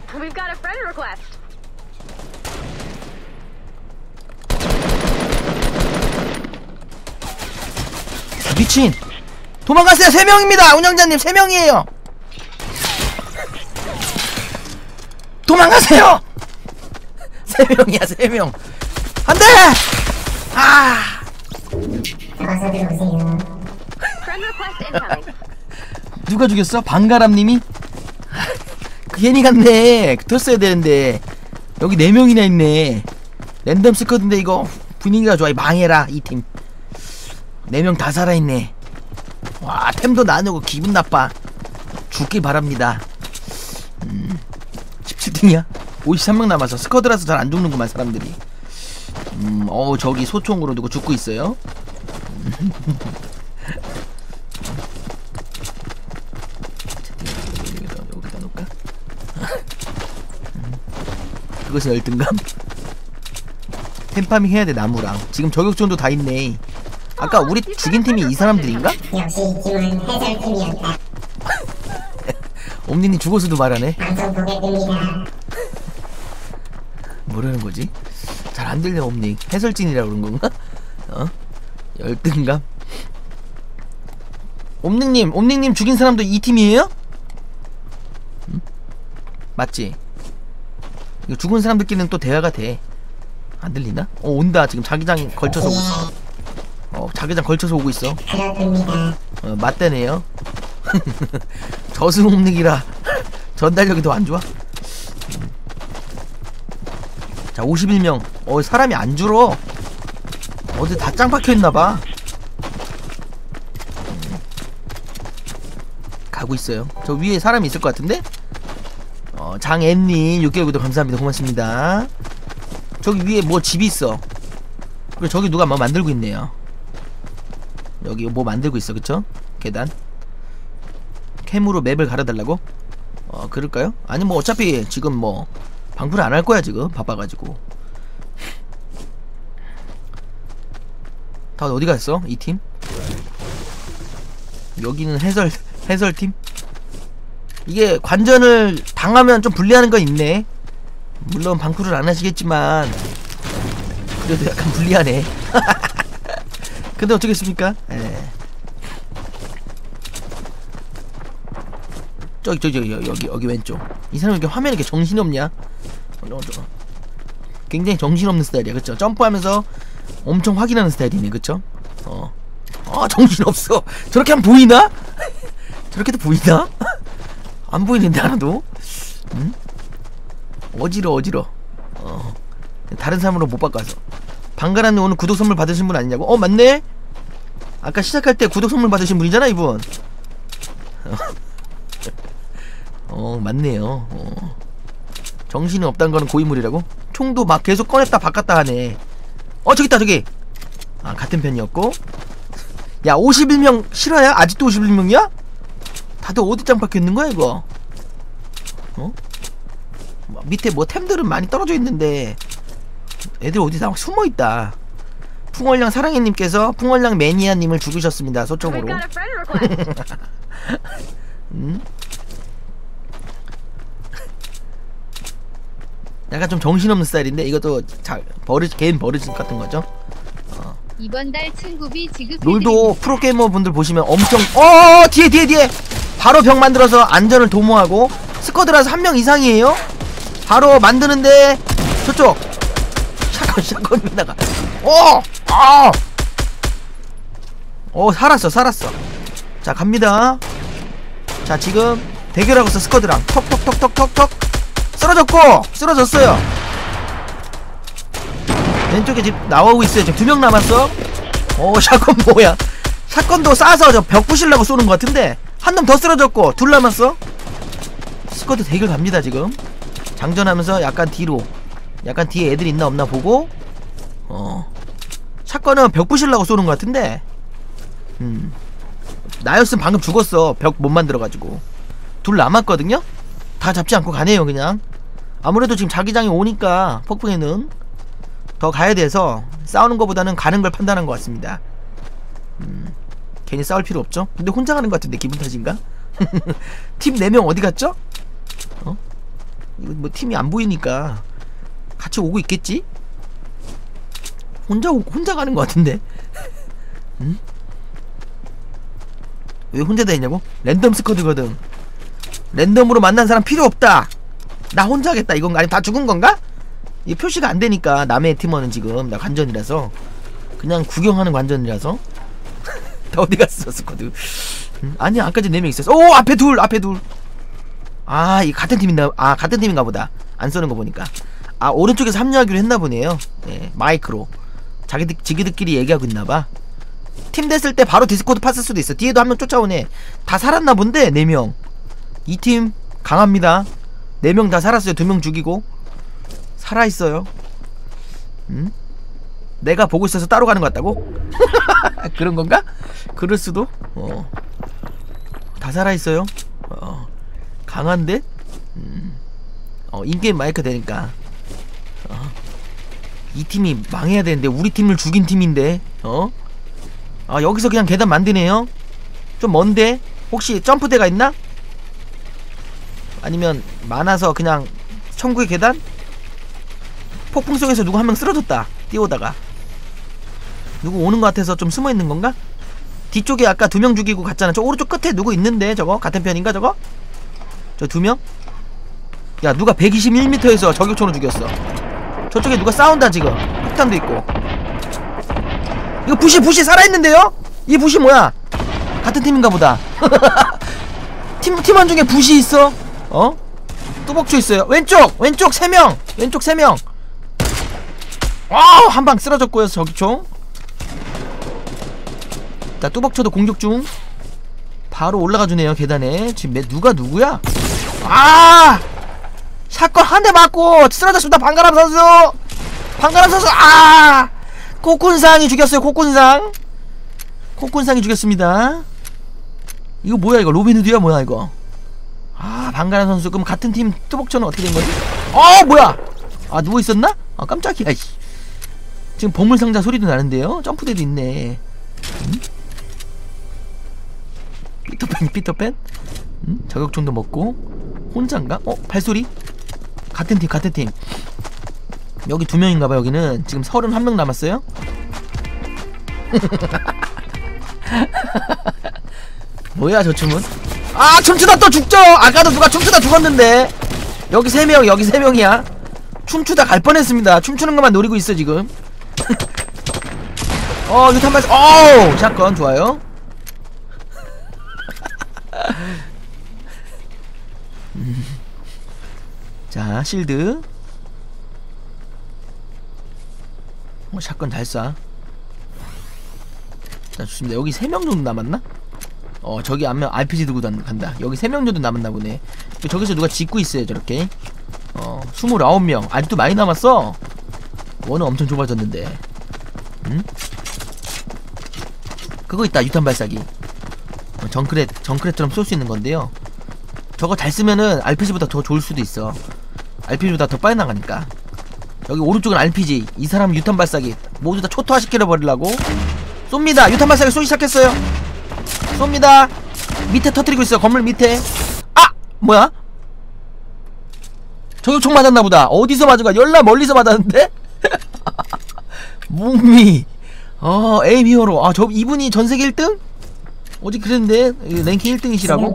We've got a friend request. 미친! 도망가세요! 3명입니다! 운영자님 3명이에요! 도망가세요! 3명이야 3명! 안돼! 누가 죽였어? 방가람님이? 괜히 갔네. 뒀어야 되는데. 여기 4명이나 있네. 랜덤 스쿼드인데 이거 분위기가 좋아. 망해라 이 팀. 4명 다 살아있네. 와 템도 나누고 기분 나빠. 죽길 바랍니다. 1등이야? 53명 남아서 스쿼드라서 잘 안 죽는구만 사람들이. 어우 저기 소총으로 누구 죽고 있어요? 여기다 놓을까? 그것이 열등감? 템파밍 해야 돼 나무랑. 지금 저격전도 다 있네. 아까 우리 죽인 팀이 이 사람들인가? 역시 이팀은 해설팀이었다. 옴니님 죽어서도 말하네. 방송 보겠습니다. 뭐라는 거지? 잘 안 들려 옴니. 해설진이라고 그런 건가? 어? 열등감? 옴닉님, 옴닉님 죽인 사람도 이 팀이에요? 응? 맞지? 이거 죽은 사람들끼리는 또 대화가 돼. 안 들리나? 어 온다 지금 자기장 걸쳐서 오고 있어. 어 자기장 걸쳐서 오고 있어. 어 맞대네요. 저승 옴닉이라 전달력이 더 안 좋아. 자 51명. 어 사람이 안 줄어. 어제 다 짱 박혀있나봐. 가고 있어요. 저 위에 사람이 있을 것 같은데? 어 장앤님 6개월 구독 감사합니다. 고맙습니다. 저기 위에 뭐 집이 있어. 그리고 저기 누가 뭐 만들고 있네요. 여기 뭐 만들고 있어. 그쵸? 계단 캠으로 맵을 갈아달라고? 어 그럴까요? 아니 뭐 어차피 지금 뭐 방불을 안 할 거야 지금 바빠가지고. 다 어디 갔어? 이 팀? 여기는 해설팀? 이게 관전을 당하면 좀 불리하는 건 있네. 물론 방풀을 안 하시겠지만 그래도 약간 불리하네. 근데 어쩌겠습니까? 에. 저기 여기 왼쪽. 이 사람이 이렇게 화면에 이렇게 정신이 없냐? 굉장히 정신없는 스타일이야. 그쵸? 점프하면서 엄청 확인하는 스타일이네. 그쵸? 어. 아 정신없어. 저렇게 하면 보이나? 저렇게도 보이나? 안 보이는데 하나도? 응? 어지러워. 어. 다른 사람으로 못 바꿔서. 방가라님 오늘 구독 선물 받으신 분 아니냐고? 어 맞네? 아까 시작할 때 구독 선물 받으신 분이잖아 이분. 어 맞네요. 어. 정신이 없다는 거는 고인물이라고? 총도 막 계속 꺼냈다 바꿨다 하네. 어 저기있다 저기. 아 같은 편이었고. 야 51명 실화야? 아직도 51명이야? 다들 어디 짱 박혀있는거야 이거? 어? 밑에 뭐 템들은 많이 떨어져 있는데 애들 어디 다 막 숨어있다. 풍월량 사랑해님께서 풍월량 매니아님을 죽이셨습니다. 소총으로. 음? 약간 좀 정신없는 스타일인데 이것도 잘 버릇, 개인 버릇 같은 거죠. 어. 이번 달 친구비 지급. 롤도 프로게이머 분들 보시면 엄청 뒤에 바로 병 만들어서 안전을 도모하고 스쿼드라서 한 명 이상이에요. 바로 만드는데 저쪽 샷건 나가. 살았어. 자 갑니다. 자 지금 대결하고 있어 스쿼드랑. 톡톡톡톡톡톡 쓰러졌어요. 왼쪽에 지금 나오고 있어요. 지금 2명 남았어. 오 샷건 뭐야. 샷건도 싸서 저 벽 부실라고 쏘는 것 같은데 한 놈 더 쓰러졌고 2 남았어. 스쿼드 대결 갑니다. 지금 장전하면서 약간 뒤에 애들 있나 없나 보고. 어 샷건은 벽 부실라고 쏘는 것 같은데 나였으면 방금 죽었어. 벽 못 만들어가지고. 2 남았거든요. 다 잡지 않고 가네요. 그냥 아무래도 지금 자기장이 오니까 폭풍에는 더 가야 돼서 싸우는 것보다는 가는 걸 판단한 것 같습니다. 괜히 싸울 필요 없죠. 근데 혼자 가는 것 같은데 기분 탓인가? 팀 4명 어디 갔죠? 어? 이거 뭐 팀이 안 보이니까 같이 오고 있겠지? 혼자 가는 것 같은데. 응? 왜 혼자 다니냐고? 랜덤 스쿼드거든. 랜덤으로 만난 사람 필요 없다. 나 혼자 하겠다 이건가? 아니면 다 죽은 건가? 이 표시가 안 되니까. 남의 팀원은 지금 나 관전이라서 그냥 구경하는 관전이라서. 다 어디 갔어 스쿼드? 아니야 아까 전에 4명 있었어. 오 앞에 둘. 아 이 같은 팀인가? 아 같은 팀인가 보다. 안 쏘는 거 보니까. 아 오른쪽에서 합류하기로 했나 보네요. 네, 마이크로 자기들끼리 얘기하고 있나봐. 팀 됐을 때 바로 디스코드 팠을 수도 있어. 뒤에도 1명 쫓아오네. 다 살았나 본데 4명. 이 팀 강합니다. 4명 다 살았어요. 2명 죽이고 살아있어요. 응? 내가 보고 있어서 따로 가는 것 같다고? 그런 건가? 그럴 수도? 어. 다 살아있어요. 어. 강한데? 어, 인게임 마이크 되니까. 어. 이 팀이 망해야 되는데, 우리 팀을 죽인 팀인데, 어? 아, 여기서 그냥 계단 만드네요? 좀 먼데? 혹시 점프대가 있나? 아니면 많아서 그냥 천국의 계단? 폭풍 속에서 누구 한 명 쓰러졌다. 뛰어오다가. 누구 오는 것 같아서 좀 숨어 있는 건가? 뒤쪽에 아까 2명 죽이고 갔잖아. 저 오른쪽 끝에 누구 있는데, 저거? 같은 편인가, 저거? 저 2명? 야, 누가 121m에서 저격총으로 죽였어. 저쪽에 누가 싸운다 지금. 폭탄도 있고. 이거 부시 살아있는데요? 이 부시 뭐야? 같은 팀인가 보다. 팀원 중에 부시 있어. 어? 뚜벅초 있어요. 왼쪽 3명. 왼쪽 3명. 와우, 한 방 쓰러졌고요. 저격총. 자, 뚜벅초도 공격 중. 바로 올라가주네요, 계단에. 지금 누가 누구야? 아! 샷건 한 대 맞고 쓰러졌습니다. 방가람 선수. 아, 코쿤상이 죽였어요. 코쿤상이 죽였습니다. 이거 뭐야, 이거 로빈후드야 뭐야 이거. 아, 방가람 선수. 그럼 같은 팀 뚜벅초는 어떻게 된 거지? 어, 뭐야. 아, 누워 있었나? 아, 깜짝이야. 지금 보물상자 소리도 나는데요. 점프대도 있네. 피터팬? 저격총도 먹고. 혼자인가? 어, 발소리? 같은 팀. 여기 2명인가봐. 여기는 지금 31명 남았어요. 뭐야 저 춤은? 아, 춤추다 또 죽죠. 아까도 누가 춤추다 죽었는데. 여기 3명, 여기 3명이야. 춤추다 갈 뻔했습니다. 춤추는 것만 노리고 있어 지금. 어, 유탄 발사. 어우, 샷건 좋아요. 자, 실드. 어, 샷건 잘 쏴. 자, 좋습니다. 여기 3명 정도 남았나? 어, 저기 앞면 RPG 들고 간다. 여기 3명 정도 남았나 보네. 저기서 누가 짓고 있어요 저렇게. 어, 29명. 아직도 많이 남았어. 원은 엄청 좁아졌는데. 응? 그거 있다, 유탄 발사기. 어, 정크레처럼 쏠 수 있는 건데요. 저거 잘 쓰면은 RPG보다 더 좋을 수도 있어. RPG보다 더 빨리 나가니까. 여기 오른쪽은 RPG. 이 사람은 유탄 발사기. 모두 다 초토화시켜 버리려고 쏩니다. 유탄 발사기 쏘기 시작했어요. 쏩니다. 밑에 터뜨리고 있어요. 건물 밑에. 아! 뭐야? 저격총 맞았나보다. 어디서 맞은거야? 열나 멀리서 맞았는데? 뭉미. 어, 에임 히어로. 아, 저 이분이 전세계 1등? 어제 그랬는데 랭킹 1등이시라고?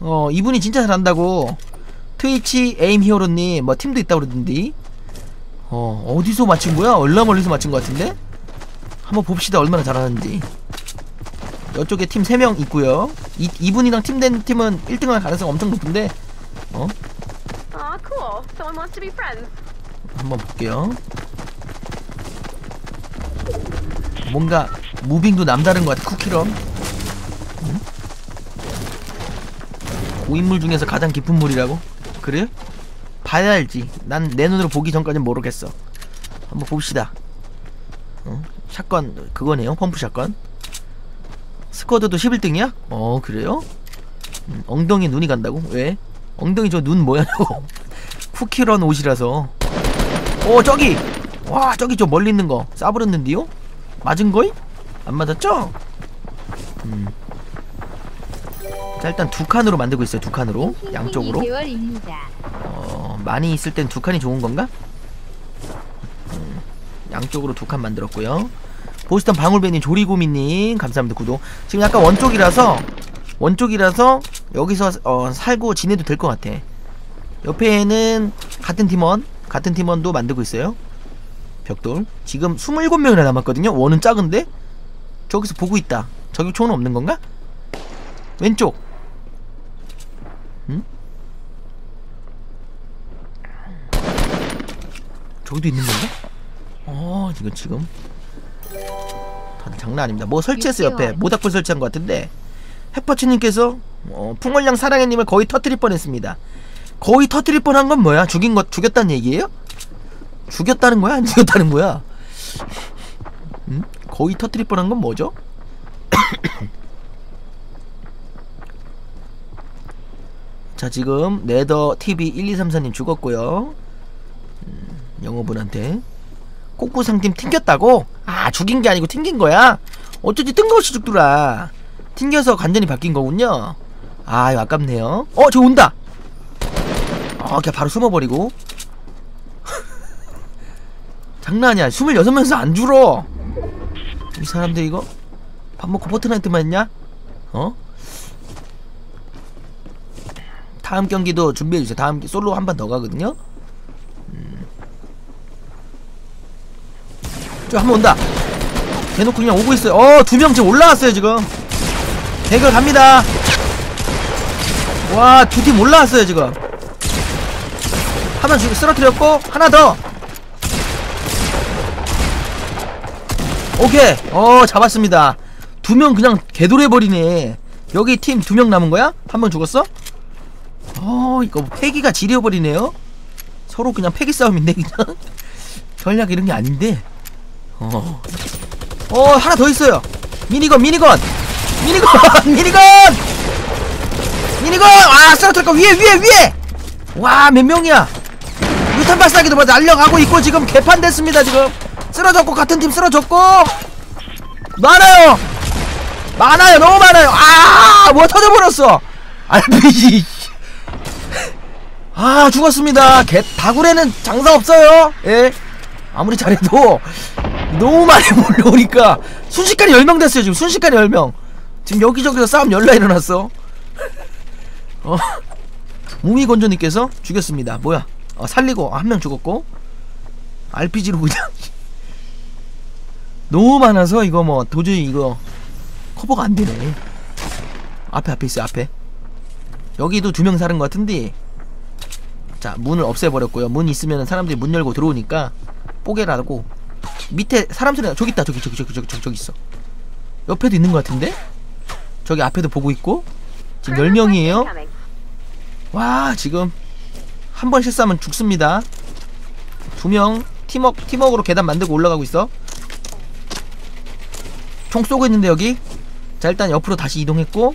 어, 이분이 진짜 잘한다고. 트위치 에임 히어로님 뭐 팀도 있다고 그러던데. 어, 어디서 맞힌 거야? 얼마 멀리서 맞힌 것 같은데? 한번 봅시다, 얼마나 잘하는지. 이쪽에 팀 3명 있고요. 이분이랑 팀된 팀은 1등할 가능성 엄청 높은데. 어? 아, cool. Someone wants to be friends. 한번 볼게요. 뭔가 무빙도 남다른 것 같아. 쿠키럼. 응? 고인물 중에서 가장 깊은 물이라고? 그래? 봐야 알지. 난 내 눈으로 보기 전까지는 모르겠어. 한번 봅시다. 어? 샷건 그거네요. 펌프 샷건. 스쿼드도 11등이야? 어, 그래요? 엉덩이 눈이 간다고? 왜? 엉덩이 저 눈 뭐야냐고. 쿠키런 옷이라서. 오, 저기! 와, 저기 저 멀리 있는 거 쏴버렸는데요? 맞은거이? 안 맞았죠? 자, 일단 2칸으로 만들고 있어요. 2칸으로 양쪽으로. 어, 많이 있을 땐 2칸이 좋은 건가? 양쪽으로 2칸 만들었고요. 보스턴 방울배님, 조리고미님 감사합니다. 구독. 지금 약간 원쪽이라서 여기서 살고 지내도 될 것 같아. 옆에는 같은 팀원도 만들고 있어요. 벽돌. 지금 27명이나 남았거든요. 원은 작은데? 저기서 보고 있다. 저격총은 없는 건가? 왼쪽. 응? 저기도 있는 건가? 어, 지금. 다들 장난 아닙니다. 뭐 설치했어요, 옆에. 모닥불 설치한 것 같은데. 해퍼치님께서, 풍월량 사랑해님을 거의 터뜨릴 뻔 했습니다. 거의 터뜨릴 뻔한 건 뭐야? 죽인 거, 죽였다는 얘기예요? 죽였다는 거야? 안 죽였다는 거야? 응? 거의 터뜨릴 뻔한 건 뭐죠? 자, 지금 네더TV1234님 죽었고요. 영어분한테 꼬꾸상팀 튕겼다고? 아, 죽인 게 아니고 튕긴 거야? 어쩐지 뜬금없이 죽더라. 튕겨서 간전히 바뀐 거군요. 아, 이거 아깝네요. 어, 저 온다. 어, 걔 바로 숨어버리고. 장난 아니야. 26명에서 안 줄어. 이 사람들 이거 밥 먹고 포트나이트만 했냐? 어? 다음 경기도 준비해주세요. 다음 솔로 한 판 더 가거든요. 저 한 번 온다. 대놓고 그냥 오고 있어요. 어, 2명 지금 올라왔어요. 지금 대결 갑니다. 와, 2팀 올라왔어요. 지금 한 번 쓰러뜨렸고 하나 더. 오케이. 어, 잡았습니다. 2명 그냥 개돌해버리네. 여기 팀 2명 남은 거야? 한 명 죽었어? 어, 이거 패기가 지려버리네요. 서로 그냥 패기 싸움인데 그냥 전략 이런 게 아닌데. 어, 하나 더 있어요. 미니건. 아, 쓰러뜨릴 거. 위에. 와, 몇 명이야. 유탄 발사기도 날려가고 있고 지금 개판 됐습니다. 지금 쓰러졌고 같은 팀 쓰러졌고 많아요. 너무 많아요. 아, 뭐 터져버렸어. 아, 죽었습니다. 개 다구레는 장사 없어요. 예, 아무리 잘해도 너무 많이 몰려오니까 순식간에 10명 됐어요. 지금 순식간에 10명. 지금 여기저기서 싸움 열나 일어났어. 어, 무미건조님께서 죽였습니다. 뭐야? 어, 살리고 한 명 죽었고 RPG로 그냥 너무 많아서 이거 뭐 도저히 이거 커버가 안 되네. 앞에 있어요. 앞에 여기도 2명 살은 것 같은데. 자, 문을 없애버렸고요. 문 있으면 사람들이 문 열고 들어오니까 뽀개라고. 밑에 사람 소리가 저기 있다. 저기 있어. 옆에도 있는 것 같은데? 저기 앞에도 보고 있고. 지금 10명이에요 와, 지금 한 번 실수하면 죽습니다. 2명 팀워크로 계단 만들고 올라가고 있어. 총 쏘고 있는데 여기. 자, 일단 옆으로 다시 이동했고.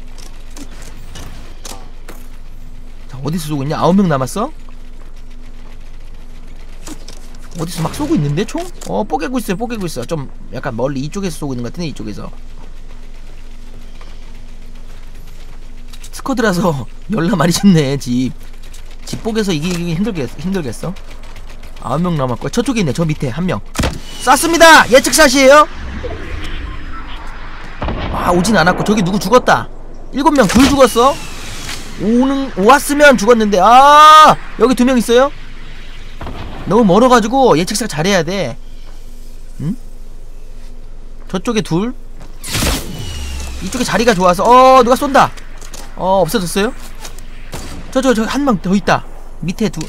자, 어디서 쏘고 있냐? 9명 남았어. 어디서 막 쏘고 있는데 총? 어, 뽀개고 있어요. 좀 약간 멀리 이쪽에서 쏘고 있는 것 같은데. 이쪽에서 스쿼드라서 열나 많이 짓네. 집 뽀개서 이기기 힘들겠어. 9명 남았고 저쪽에 있네. 저 밑에 1명 쐈습니다. 예측샷이에요. 아, 오진 않았고. 저기 누구 죽었다. 7명 둘 죽었어. 왔으면 죽었는데. 아, 여기 2명 있어요. 너무 멀어가지고 예측샷 잘해야 돼. 응? 저쪽에 둘, 이쪽에 자리가 좋아서. 어, 누가 쏜다. 어, 없어졌어요? 저 한 명 더 있다. 밑에 두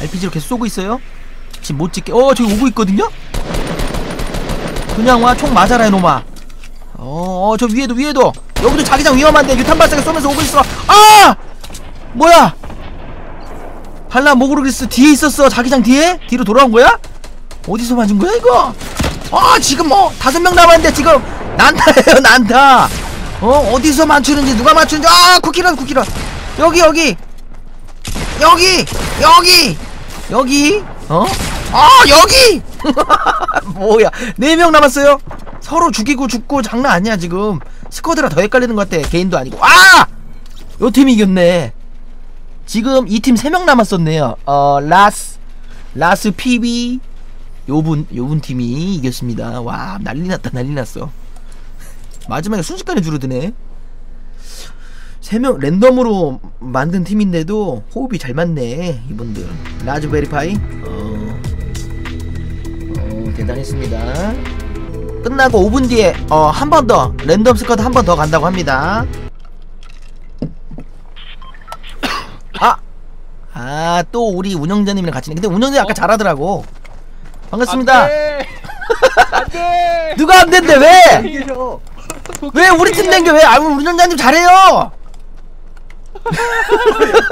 RPG로 계속 쏘고 있어요. 지금 못 찍게. 어, 저기 오고 있거든요? 그냥 와, 총 맞아라 이놈아. 어, 저 위에도 여기도 자기장 위험한데. 유탄 발사기 쏘면서 오고 있어. 아! 뭐야? 발라 모그르기스 뒤에 있었어. 자기장 뒤에? 뒤로 돌아온 거야? 어디서 맞은 거야 이거? 아, 지금 뭐 5명 남았는데 지금 난타예요. 난타. 어, 어디서 맞추는지 누가 맞추는지. 아, 쿠키런. 여기. 어? 아, 여기. 뭐야. 4명 남았어요. 서로 죽고 장난 아니야. 지금 스쿼드라 더 헷갈리는 것 같아. 개인도 아니고. 아! 요 팀이 이겼네. 지금 이 팀 3명 남았었네요. 어, 라스 PB 요분 팀이 이겼습니다. 와, 난리 났어. 마지막에 순식간에 줄어드네. 3명 랜덤으로 만든 팀인데도 호흡이 잘 맞네 이분들. 라즈베리파이 대단했습니다. 끝나고 5분 뒤에 한 번 더 랜덤 스쿼드 한 번 더 간다고 합니다. 또 우리 운영자님이랑 같이. 근데 운영자님 아까 잘하더라고. 반갑습니다. 안돼. 누가 안된대. 왜 우리 팀 된 게 왜? 아, 운영자님 잘해요.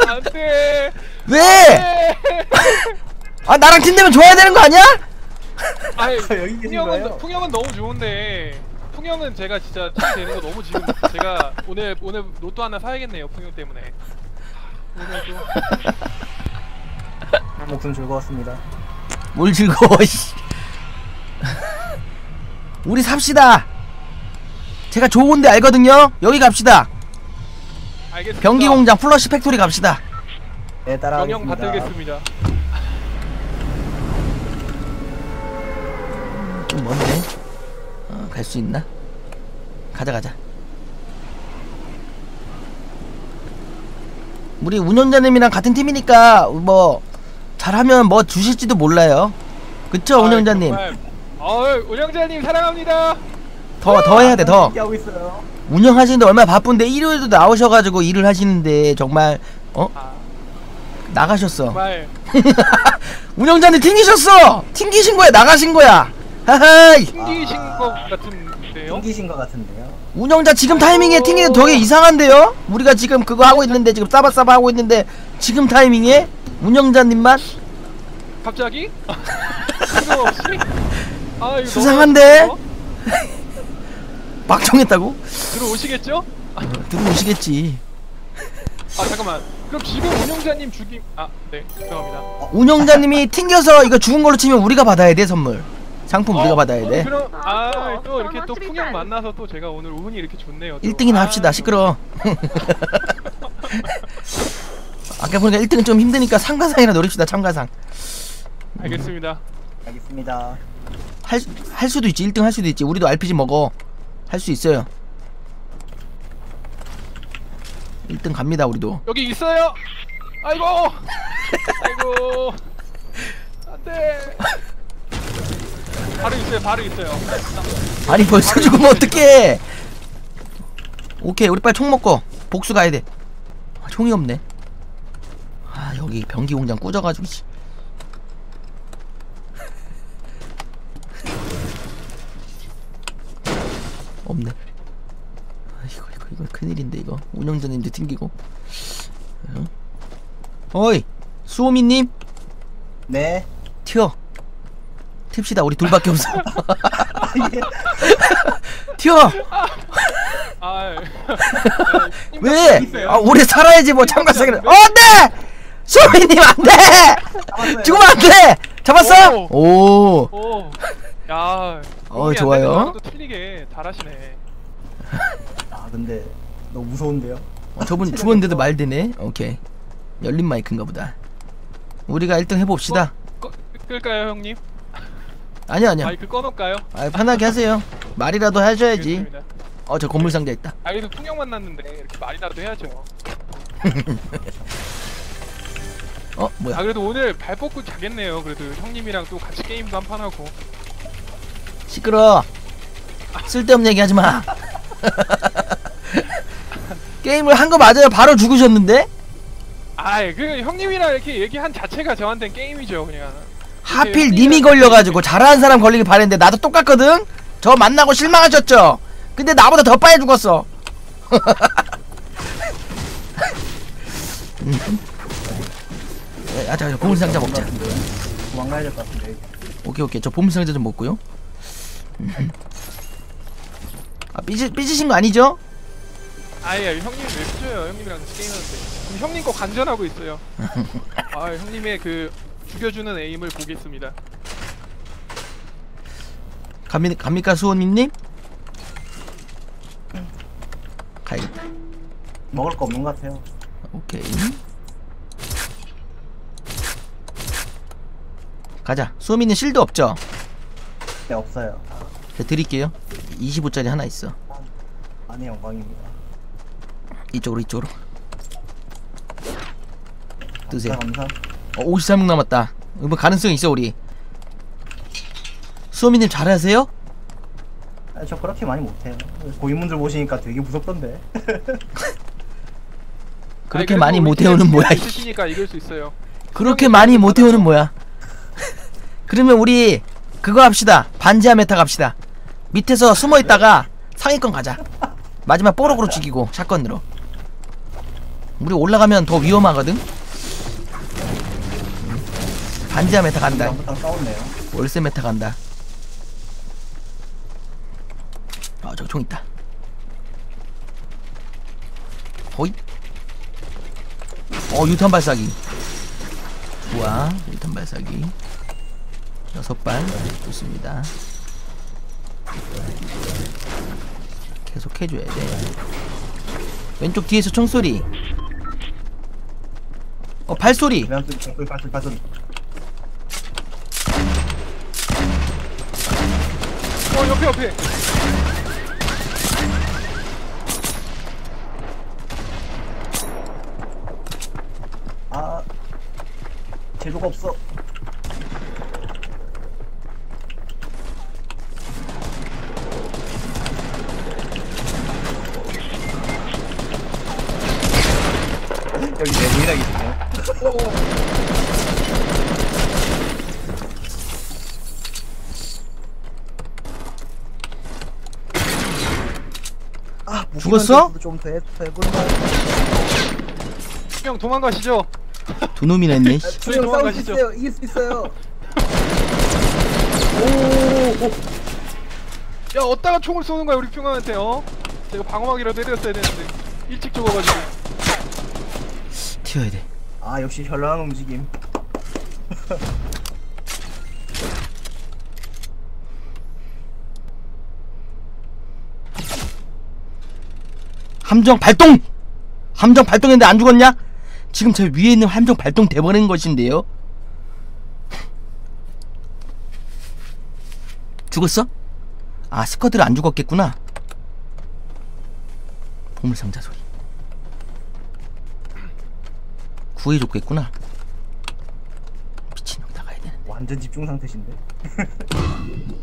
안돼. 왜? 아 나랑 팀 되면 좋아야 되는 거 아니야? 아니 풍형은 너무 좋은데 풍형은 제가 진짜 팀 되는 거 너무 지금 제가 오늘 로또 하나 사야겠네요. 풍형 때문에. 아무튼 즐거웠습니다. 뭘 즐거워 씨. 우리 삽시다. 제가 좋은데 알거든요. 여기 갑시다. 알겠습니다. 변기공장 플러시 팩토리 갑시다. 네 따라오겠습니다. 영영 받들겠습니다. 좀 먼데? 어, 갈 수 있나? 가자 우리 운영자님이랑 같은 팀이니까 뭐 잘하면 뭐 주실지도 몰라요. 그쵸? 아이, 운영자님 어이 운영자님 사랑합니다. 더 해야돼 더. 운영하시는데 얼마나 바쁜데 일요일도 나오셔가지고 일을 하시는데 정말 어? 나가셨어 정말. 운영자님 튕기셨어. 튕기신거야 나가신거야. 하하이 튕기신거 같은데요? 튕기신거 같은데요? 운영자 지금 타이밍에 튕기는 되게 이상한데요? 우리가 지금 그거 하고 있는데 지금 싸바싸바 하고 있는데 지금 타이밍에? 운영자님만? 갑자기? 이거 없이? 아, 이거 수상한데? 막 정했다고? 들어오시겠죠? 들어오시겠지. 아 잠깐만 그럼 지금 운영자님 죽임.. 아 네 죄송합니다. 운영자님이 튕겨서 이거 죽은걸로 치면 우리가 받아야 돼. 선물 상품 우리가 받아야 돼. 그럼 아 또 이렇게 또 풍경 만나서 또 제가 오늘 운이 이렇게 좋네요. 1등이나 합시다. 시끄러워. 아까 보니까 1등은 좀 힘드니까 참가상이나 노립시다. 참가상. 알겠습니다. 알겠습니다. 할 수도 있지. 1등 할 수도 있지. 우리도 RPG 먹어. 할 수 있어요. 1등 갑니다. 우리도 여기 있어요. 아이고 아이고 안돼. 바로 있어요. 바로 있어요. 아니 벌써 죽으면 어떡해. 오케이 우리 빨리 총 먹고 복수 가야돼. 아, 총이 없네. 아 여기 변기공장 꾸져가지고 없네. 아이고 이거 큰일인데 이거. 운영자님도 튕기고. 응? 어이 수호미님. 네 튀어 튑시다. 우리 둘밖에 없어. 튀어. 왜? 아, 우리 살아야지 뭐 참가상이라. 어, 안돼! 수호미님 안돼! 죽으면 안돼! 잡았어? 오. 오. 야. 어 좋아요. 또 틀리게 잘하시네. 아 근데 너무 무서운데요? 어, 저분 죽었는데도 말되네. 오케이. 열린 마이크인가 보다. 우리가 1등 해봅시다. 끌까요 형님? 아니요. 마이크 꺼놓을까요? 아 편하게 하세요. 말이라도 하셔야지. 어 저 건물 상자 있다. 아 여기서 풍경 만났는데 이렇게 말이라도 해야죠. 어 뭐야? 아 그래도 오늘 발 뻗고 자겠네요. 그래도 형님이랑 또 같이 게임도 한판 하고. 시끄러. 쓸데없는 얘기 하지 마. 게임을 한 거 맞아요. 바로 죽으셨는데? 아이 그 형님이랑 이렇게 얘기한 자체가 저한테는 게임이죠 그냥. 하필 님이 걸려가지고 잘하는 사람 걸리길 바랬는데 나도 똑같거든? 저 만나고 실망하셨죠? 근데 나보다 더 빨리 죽었어. 아 잠깐 보물상자 먹자. 도망가야 될 것 같은데. 오케이 저 보물상자 좀 먹고요. 아 삐지신 거 아니죠? 아예 형님 왜 삐져요. 형님이랑 게임하는데 지금 형님 거 간전하고 있어요. 아 형님의 그 죽여주는 에임을 보겠습니다. 갑니까 수호님님? 응. 가야겠다. 먹을 거 없는 것 같아요. 오케이. 가자. 수호민님 실드 없죠? 네 없어요. 제가 드릴게요. 25짜리 하나 있어. 아니 영광입니다. 이쪽으로. 뜨세요. 감사합니다. 53명 남았다. 뭐 가능성이 있어 우리. 수호미님 잘하세요? 아, 저 그렇게 많이 못해요. 고인분들 보시니까 되게 무섭던데. 그렇게 많이 못해오는 뭐야. 있으시니까 이길 수 있어요. 그렇게 많이 못해오는 뭐야. 그러면 우리 그거 합시다. 반지하 메타 갑시다. 밑에서 숨어있다가 상위권 가자. 마지막 뽀록으로 죽이고 샷건으로. 우리 올라가면 더 위험하거든. 반지하 메타 간다. 월세 메타 간다. 아 저기 총 있다. 호잇. 어 유탄 발사기. 우와 유탄 발사기 6발 좋습니다. 계속 해줘야 돼. 왼쪽 뒤에서 총소리. 어 발소리. 발소리. 어 옆에. 아 재료가 없어. 여기 내 유일하게 있네요. 아, 죽었어? 형 도망가시죠. 두 놈이나 있네. 형 도망가시죠. 있어요. 이길 수 있어요. 오, 오. 야 어디다가 총을 쏘는 거야 우리 평화한테. 어? 제가 방어막이라도 해드렸어야 되는데 일찍 죽어가지고. 튀어야 돼. 아 역시 현란한 움직임. 함정 발동! 함정 발동했는데 안 죽었냐? 지금 저 위에 있는 함정 발동 돼버린 것인데요. 죽었어? 아 스쿼드를 안 죽었겠구나. 보물상자 소리. 구해줬겠구나. 미친놈 나가야 되는데. 완전 집중 상태신데.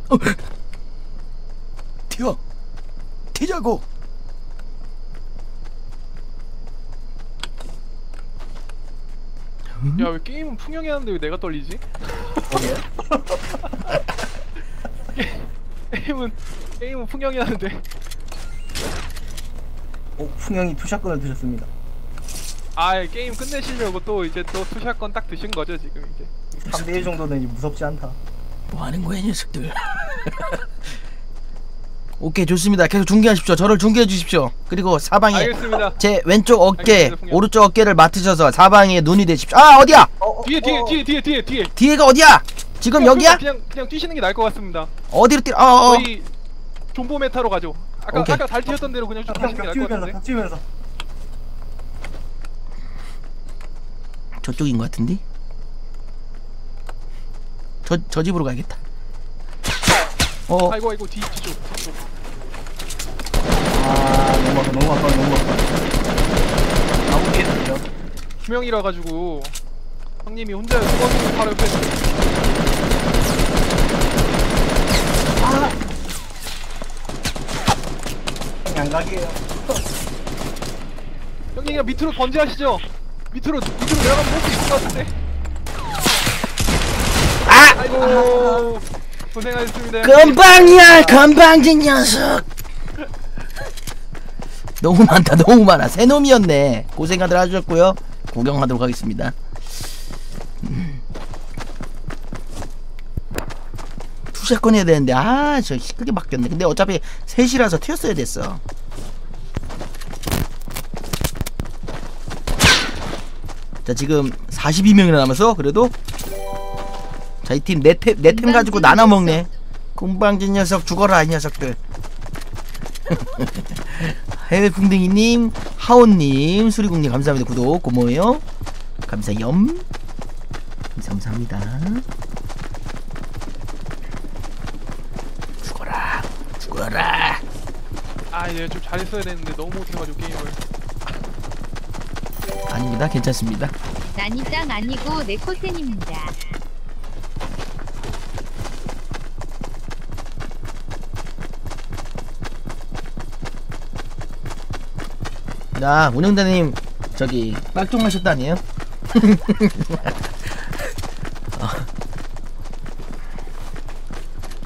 어. 튀어. 튀자고. 야 왜 게임은 풍경이 하는데 왜 내가 떨리지? 게임은 풍경이 하는데. 오 풍경이 투샷건을 드셨습니다. 아 게임 끝내시려고 또 이제 또 투샷건 딱 드신 거죠 지금 이제. 3대1 정도는 무섭지 않다. 뭐 하는 거야 이 녀석들. 오케이 좋습니다. 계속 중계하십시오. 저를 중계해 주십시오. 그리고 사방에 알겠습니다. 제 왼쪽 어깨 알겠습니다. 오른쪽 어깨를 맡으셔서 사방에 눈이 되십시오. 아 어디야? 뒤에. 뒤에가 어디야? 지금 여기야? 그냥 뛰시는 게 나을 것 같습니다. 어디로 뛰? 저희 존보 메타로 가죠. 아까 잘 뛰었던 대로 그냥 쭉 가시는 게 나을 것 같은데. 벽치면서. 저쪽인 것 같은데? 저 집으로 가야겠다. 어. 아이고 뒤쪽. 아 너무 아파. 아무 게 없네요. 투명이라 가지고 형님이 혼자 수고하시는 바로 옆에. 아. 양각이에요. 형님 밑으로 번지하시죠. 밑으로 내려가면 할 수 있을 것 같은데. 아! 아이고 고생하셨습니다. 건방이야 건방진 녀석. 너무 많아. 새 놈이었네. 고생하들 하셨고요. 구경하도록 하겠습니다. 투샷건 해야 되는데 아 저 시끄럽게 바뀌었네. 근데 어차피 셋이라서 튀었어야 됐어. 자 지금 42명이나 남았어. 그래도 자 이 팀 내 템 가지고 나눠 먹네. 건방진 녀석 죽어라 이 녀석들. 해외풍뎅이님 하온님 수리국님 감사합니다. 구독 고마워요. 감사염 감사합니다. 죽어라. 아 얘 좀 잘했어야 되는데 너무 못해가지고 게임을. 아닙니다. 괜찮습니다. 난이 짱 아니고 네코센입니다. 나 운영자님 저기 빡종 하셨다니요?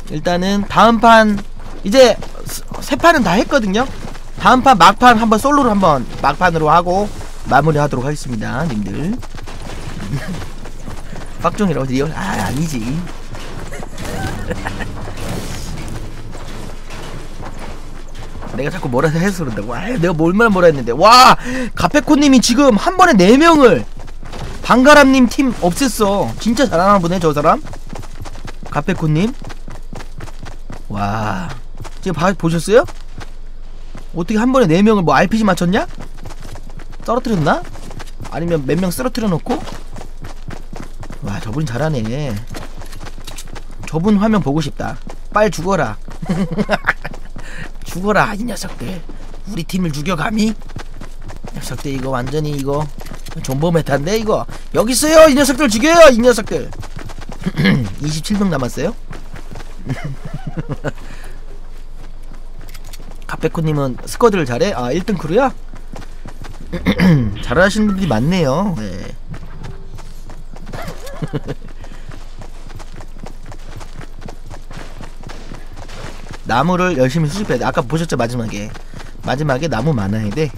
일단은 다음 판 이제 세 판은 다 했거든요. 다음 판 막판 한번 솔로로 한번 막판으로 하고 마무리하도록 하겠습니다, 님들. 박종이라고 리얼 아 아니지. 내가 자꾸 뭐라 해서 그런다고. 아 내가 뭐 얼마나 뭐라 했는데. 와 가페코님이 지금 한 번에 4명을 방가람님 팀 없앴어. 진짜 잘하나 보네 저 사람. 가페코님 와 지금 보셨어요? 어떻게 한 번에 4명을 뭐 RPG 맞췄냐? 떨어뜨렸나? 아니면 몇 명 쓰러뜨려 놓고? 와 저분 잘하네. 저분 화면 보고 싶다. 빨리 죽어라. 죽어라 이 녀석들. 우리 팀을 죽여 감히? 녀석들 이거 완전히 이거 존버 메타인데 이거. 여기 있어요 이 녀석들. 죽여요 이 녀석들. 27명 남았어요? 가페코님은 스쿼드를 잘해? 아 1등 크루야? 잘하시는 분들이 많네요. 네. 나무를 열심히 수집해야 돼. 아까 보셨죠 마지막에. 마지막에 나무 많아야 돼.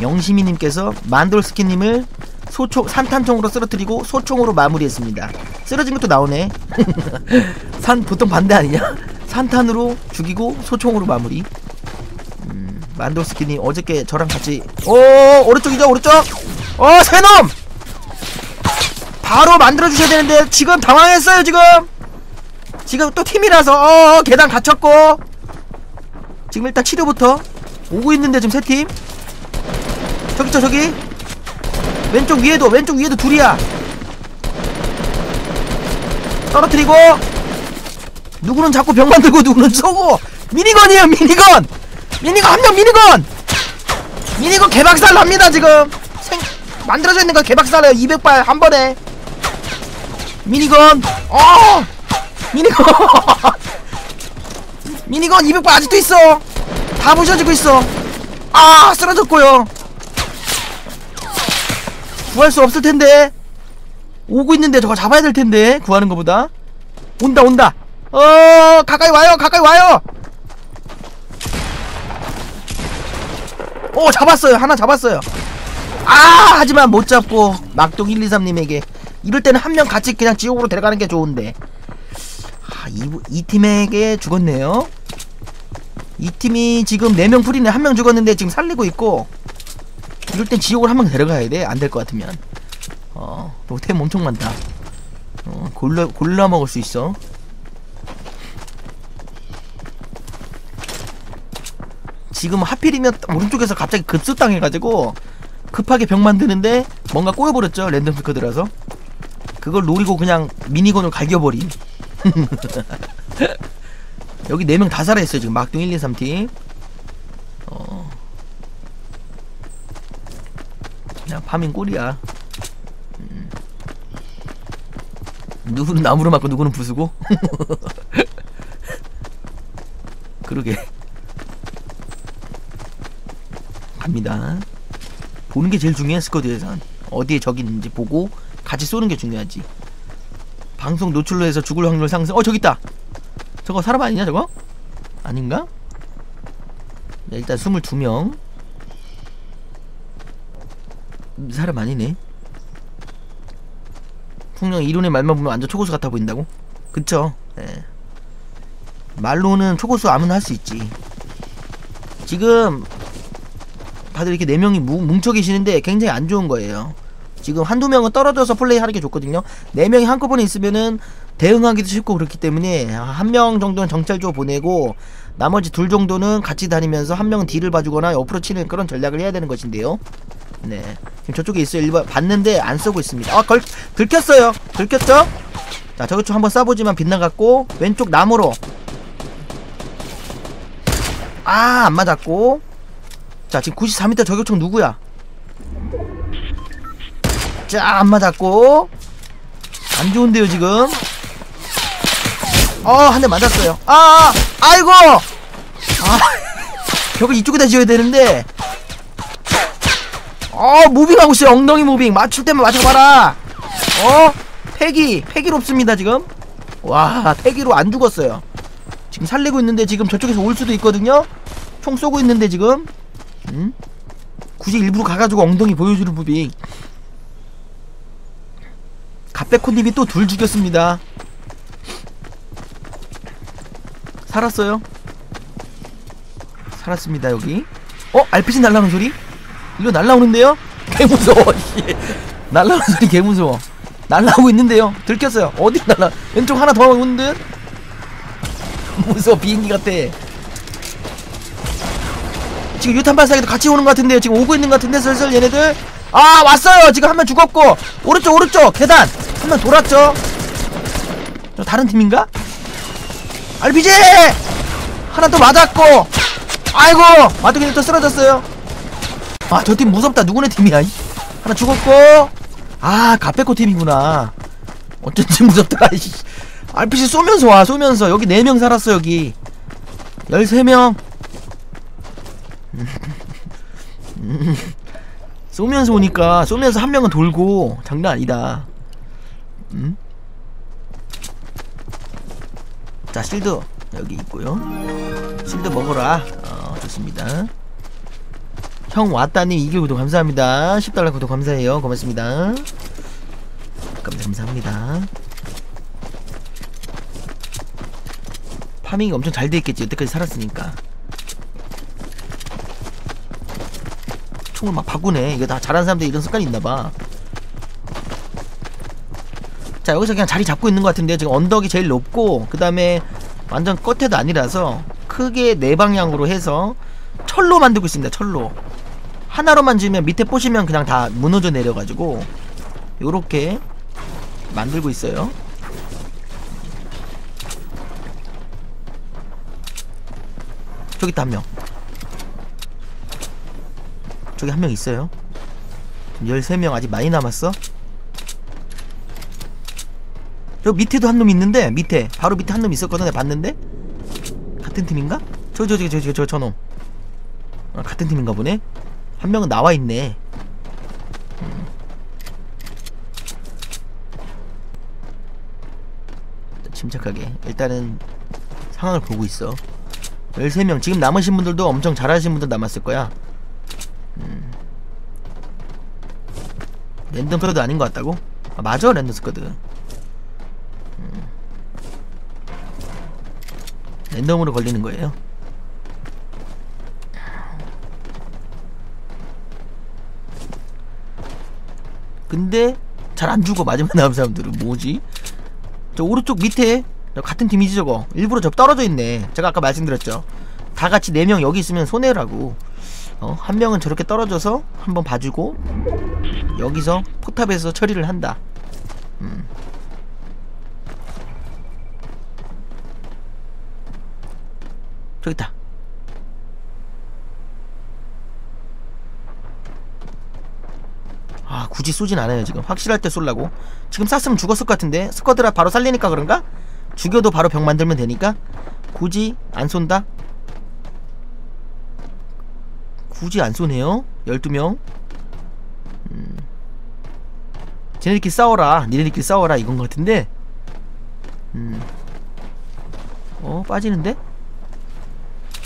영시미님께서 만돌스키님을 소총 산탄총으로 쓰러뜨리고 소총으로 마무리했습니다. 쓰러진 것도 나오네. 산 보통 반대 아니냐? 산탄으로 죽이고 소총으로 마무리. 만돌스키님 어저께 저랑 같이 오 오른쪽이죠 오른쪽. 어 새놈 바로 만들어주셔야 되는데 지금 당황했어요 지금. 지금 또 팀이라서 계단 갇혔고 지금 일단 치료부터 오고 있는데 지금 세 팀 저기 있죠 저기 왼쪽 위에도 둘이야. 떨어뜨리고 누구는 자꾸 병 만들고 누구는 쏘고. 미니건이에요 미니건. 미니건 한 명 미니건 개박살 납니다 지금. 만들어져 있는 거 개박살해요. 200발 한 번에. 미니건 미니건 200발 아직도 있어. 다 부셔지고 있어. 아 쓰러졌고요. 구할 수 없을 텐데. 오고 있는데 저거 잡아야 될 텐데. 구하는 거보다 온다. 가까이 와요. 오 잡았어요. 하나 잡았어요. 아 하지만 못 잡고 막동 123님에게. 이럴 때는 한 명 같이 그냥 지옥으로 데려가는 게 좋은데. 아, 이 팀에게 죽었네요. 이 팀이 지금 4명 풀이네. 한 명 죽었는데 지금 살리고 있고. 이럴 땐 지옥으로 한 명 데려가야 돼. 안 될 것 같으면. 템 엄청 많다. 골라 먹을 수 있어. 지금 하필이면 오른쪽에서 갑자기 급수당해가지고 급하게 병 만드는데 뭔가 꼬여버렸죠. 랜덤 스쿼드라서. 그걸 노리고 그냥 미니건을 갈겨버림. 여기 4명 다 살아있어요 지금. 막둥 123팀 그냥 파밍 꼴이야. 누구는 나무로 맞고 누구는 부수고. 그러게. 갑니다. 보는 게 제일 중요해. 스쿼드에선 어디에 적이 있는지 보고 같이 쏘는 게 중요하지. 방송 노출로 해서 죽을 확률 상승. 저기 있다. 저거 사람 아니냐 저거? 아닌가? 네, 일단 22명. 사람 아니네. 풍령 이론의 말만 보면 완전 초고수 같아 보인다고? 그쵸? 네. 말로는 초고수 아무나 할 수 있지. 지금 다들 이렇게 4명이 뭉쳐 계시는데 굉장히 안 좋은 거예요. 지금 한두 명은 떨어져서 플레이하는 게 좋거든요. 4명이 한꺼번에 있으면은 대응하기도 쉽고 그렇기 때문에 한 명 정도는 정찰조 보내고 나머지 둘 정도는 같이 다니면서 한 명은 딜을 봐주거나 옆으로 치는 그런 전략을 해야 되는 것인데요. 네 지금 저쪽에 있어요. 일반 봤는데 안 쏘고 있습니다. 들켰어요. 들켰죠? 자 저쪽 한번 쏴보지만 빗나갔고 왼쪽 나무로 아 안 맞았고. 자 지금 94m 저격총 누구야? 자 안 맞았고. 안 좋은데요 지금. 한 대 맞았어요. 아이고 벽을 이쪽에다 지어야 되는데. 무빙하고 있어요. 엉덩이 무빙. 맞출 때만 맞춰봐라. 패기롭습니다 지금. 와 패기로 안 죽었어요. 지금 살리고 있는데 지금 저쪽에서 올 수도 있거든요. 총 쏘고 있는데 지금 굳이 일부러 가가지고 엉덩이 보여주는 무빙. 갓백코님이 또 둘 죽였습니다. 살았어요? 살았습니다. 여기 어? RPG 날라오는 소리? 이거 날라오는데요? 개무서워. 날라오는 소리 개무서워. 날라오고 있는데요? 들켰어요. 어디 날라 왼쪽 하나 더 오는 듯? 무서워. 비행기 같아. 지금 유탄 발사기도 같이 오는 것 같은데요? 지금 오고 있는 것 같은데 슬슬 얘네들? 아 왔어요. 지금 한 명 죽었고 오른쪽 오른쪽 계단 한 명 돌았죠. 저 다른 팀인가? RPG! 하나 또 맞았고 아이고 마두기는 또 쓰러졌어요. 아 저 팀 무섭다. 누구네 팀이야? 하나 죽었고 아 갓백코 팀이구나. 어쩐지 무섭다. RPG 쏘면서 와 쏘면서. 여기 4명 살았어. 여기 13명 쏘면서 오니까 쏘면서 한 명은 돌고 장난 아니다. 음? 자 실드 여기 있고요. 실드 먹어라. 어 좋습니다. 형 왔다님 2개 구독 감사합니다. 10달러 구독 감사해요. 고맙습니다. 감사합니다. 파밍이 엄청 잘 돼있겠지. 여태까지 살았으니까. 총을 막 바꾸네. 이게 다 잘하는 사람들 이런 습관이 있나봐. 자 여기서 그냥 자리 잡고 있는 것 같은데 지금 언덕이 제일 높고 그 다음에 완전 끝에도 아니라서 크게 네 방향으로 해서 철로 만들고 있습니다. 철로 하나로만 지으면 밑에 보시면 그냥 다 무너져 내려가지고 요렇게 만들고 있어요. 저기 있다 한 명. 저기 한 명 있어요. 13명 아직 많이 남았어. 저 밑에도 한 놈 있는데 밑에 바로 밑에 한 놈 있었거든. 내가 봤는데 같은 팀인가? 저 놈. 아, 같은 팀인가 보네. 한 명은 나와 있네. 침착하게 일단은 상황을 보고 있어. 13명 지금 남으신 분들도 엄청 잘하신 분들 남았을 거야. 랜덤 스쿼드 아닌 것 같다고? 아, 맞아 랜덤 스쿼드. 랜덤으로 걸리는 거예요. 근데 잘 안 죽어. 마지막 남은 사람들은 뭐지? 저 오른쪽 밑에 같은 팀이지 저거. 일부러 저 떨어져 있네. 제가 아까 말씀드렸죠. 다 같이 4명 여기 있으면 손해라고. 어? 한 명은 저렇게 떨어져서 한번 봐주고 여기서 포탑에서 처리를 한다. 저기 있다. 아 굳이 쏘진 않아요. 지금 확실할 때 쏠라고. 지금 쐈으면 죽었을 것 같은데 스쿼드라 바로 살리니까 그런가? 죽여도 바로 병 만들면 되니까 굳이 안 쏜다. 굳이 안 쏘네요. 12명. 쟤네들끼리 싸워라. 니네들끼리 싸워라 이건 것 같은데. 어 빠지는데?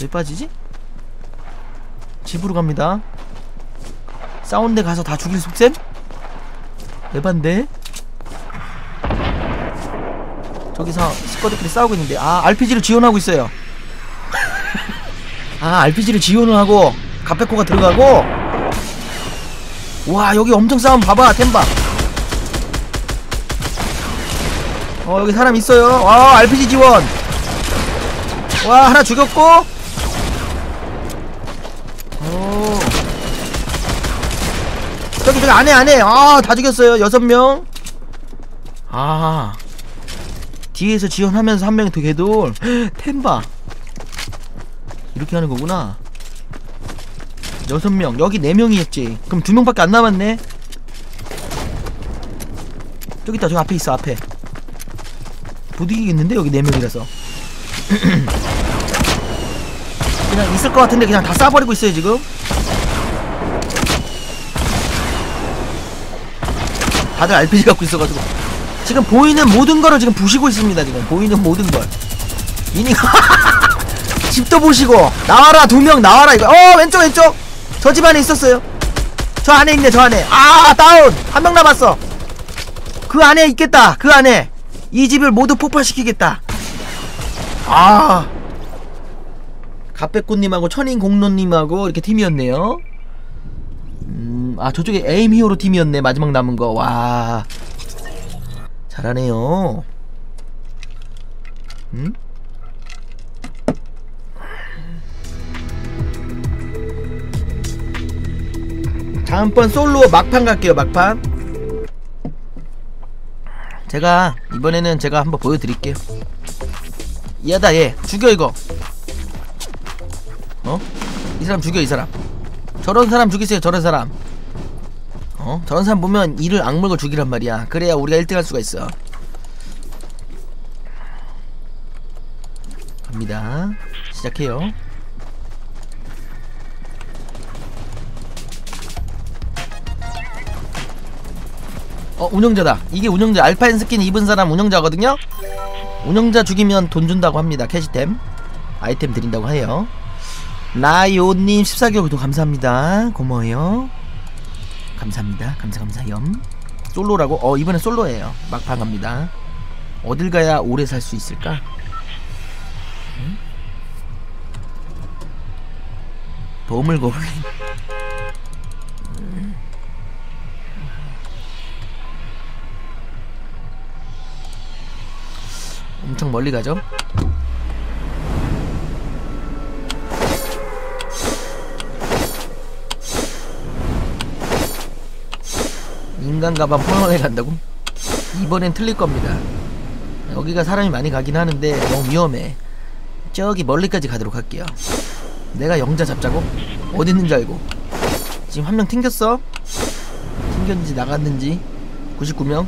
왜 빠지지? 집으로 갑니다. 싸운 데 가서 다 죽일 속셈? 에반데? 저기서 스쿼드끼리 싸우고 있는데 아 RPG를 지원하고 있어요. 아 RPG를 지원을 하고 갓백코가 들어가고. 와 여기 엄청 싸움 봐봐. 템바 어 여기 사람 있어요. 와 RPG 지원. 와 하나 죽였고. 오 저기 저기 안에 안에. 아 다 죽였어요. 6명. 아 뒤에서 지원하면서 한 명이 더 개돌. 템바 이렇게 하는 거구나. 6명. 여기 4명이었지. 그럼 2명밖에 안 남았네. 저기 있다. 저기 앞에 있어. 앞에 부딪히겠는데 여기 4명이라서 그냥 있을 것 같은데 그냥 다 쏴버리고 있어요 지금. 다들 RPG 갖고 있어가지고 지금 보이는 모든 거를 지금 부시고 있습니다. 지금 보이는 모든 걸 미니가 집도 보시고. 나와라 2명 나와라 이거. 어 왼쪽 왼쪽 저 집 안에 있었어요. 저 안에 있네. 저 안에. 아 다운. 1명 남았어. 그 안에 있겠다. 그 안에 이 집을 모두 폭파시키겠다. 아, 갑백꽃님하고 천인공론님하고 이렇게 팀이었네요. 아, 저쪽에 에임 히어로 팀이었네. 마지막 남은 거. 와, 잘하네요. 응? 다음번 솔로 막판 갈게요. 막판. 제가 이번에는 제가 한번 보여드릴게요. 얘다 얘. 죽여 이거. 어? 이 사람 죽여. 이 사람. 저런 사람 죽이세요. 저런 사람. 어? 저런 사람 보면 이를 악물고 죽이란 말이야. 그래야 우리가 1등 할 수가 있어. 갑니다. 시작해요. 어, 운영자다. 이게 운영자. 알파인 스킨 입은 사람 운영자거든요. 운영자 죽이면 돈 준다고 합니다. 캐시템 아이템 드린다고 해요. 라이오님 14개월 구독 감사합니다. 고마워요. 감사합니다. 감사염. 솔로라고? 어, 이번엔 솔로예요. 막판 갑니다. 어딜 가야 오래 살 수 있을까? 보물고블린. 엄청 멀리 가죠? 인간 가방 포함해 간다고? 이번엔 틀릴 겁니다. 여기가 사람이 많이 가긴 하는데 너무 위험해. 저기 멀리까지 가도록 할게요. 내가 영자 잡자고? 어디 있는지 알고. 지금 한 명 튕겼어? 튕겼는지 나갔는지. 99명.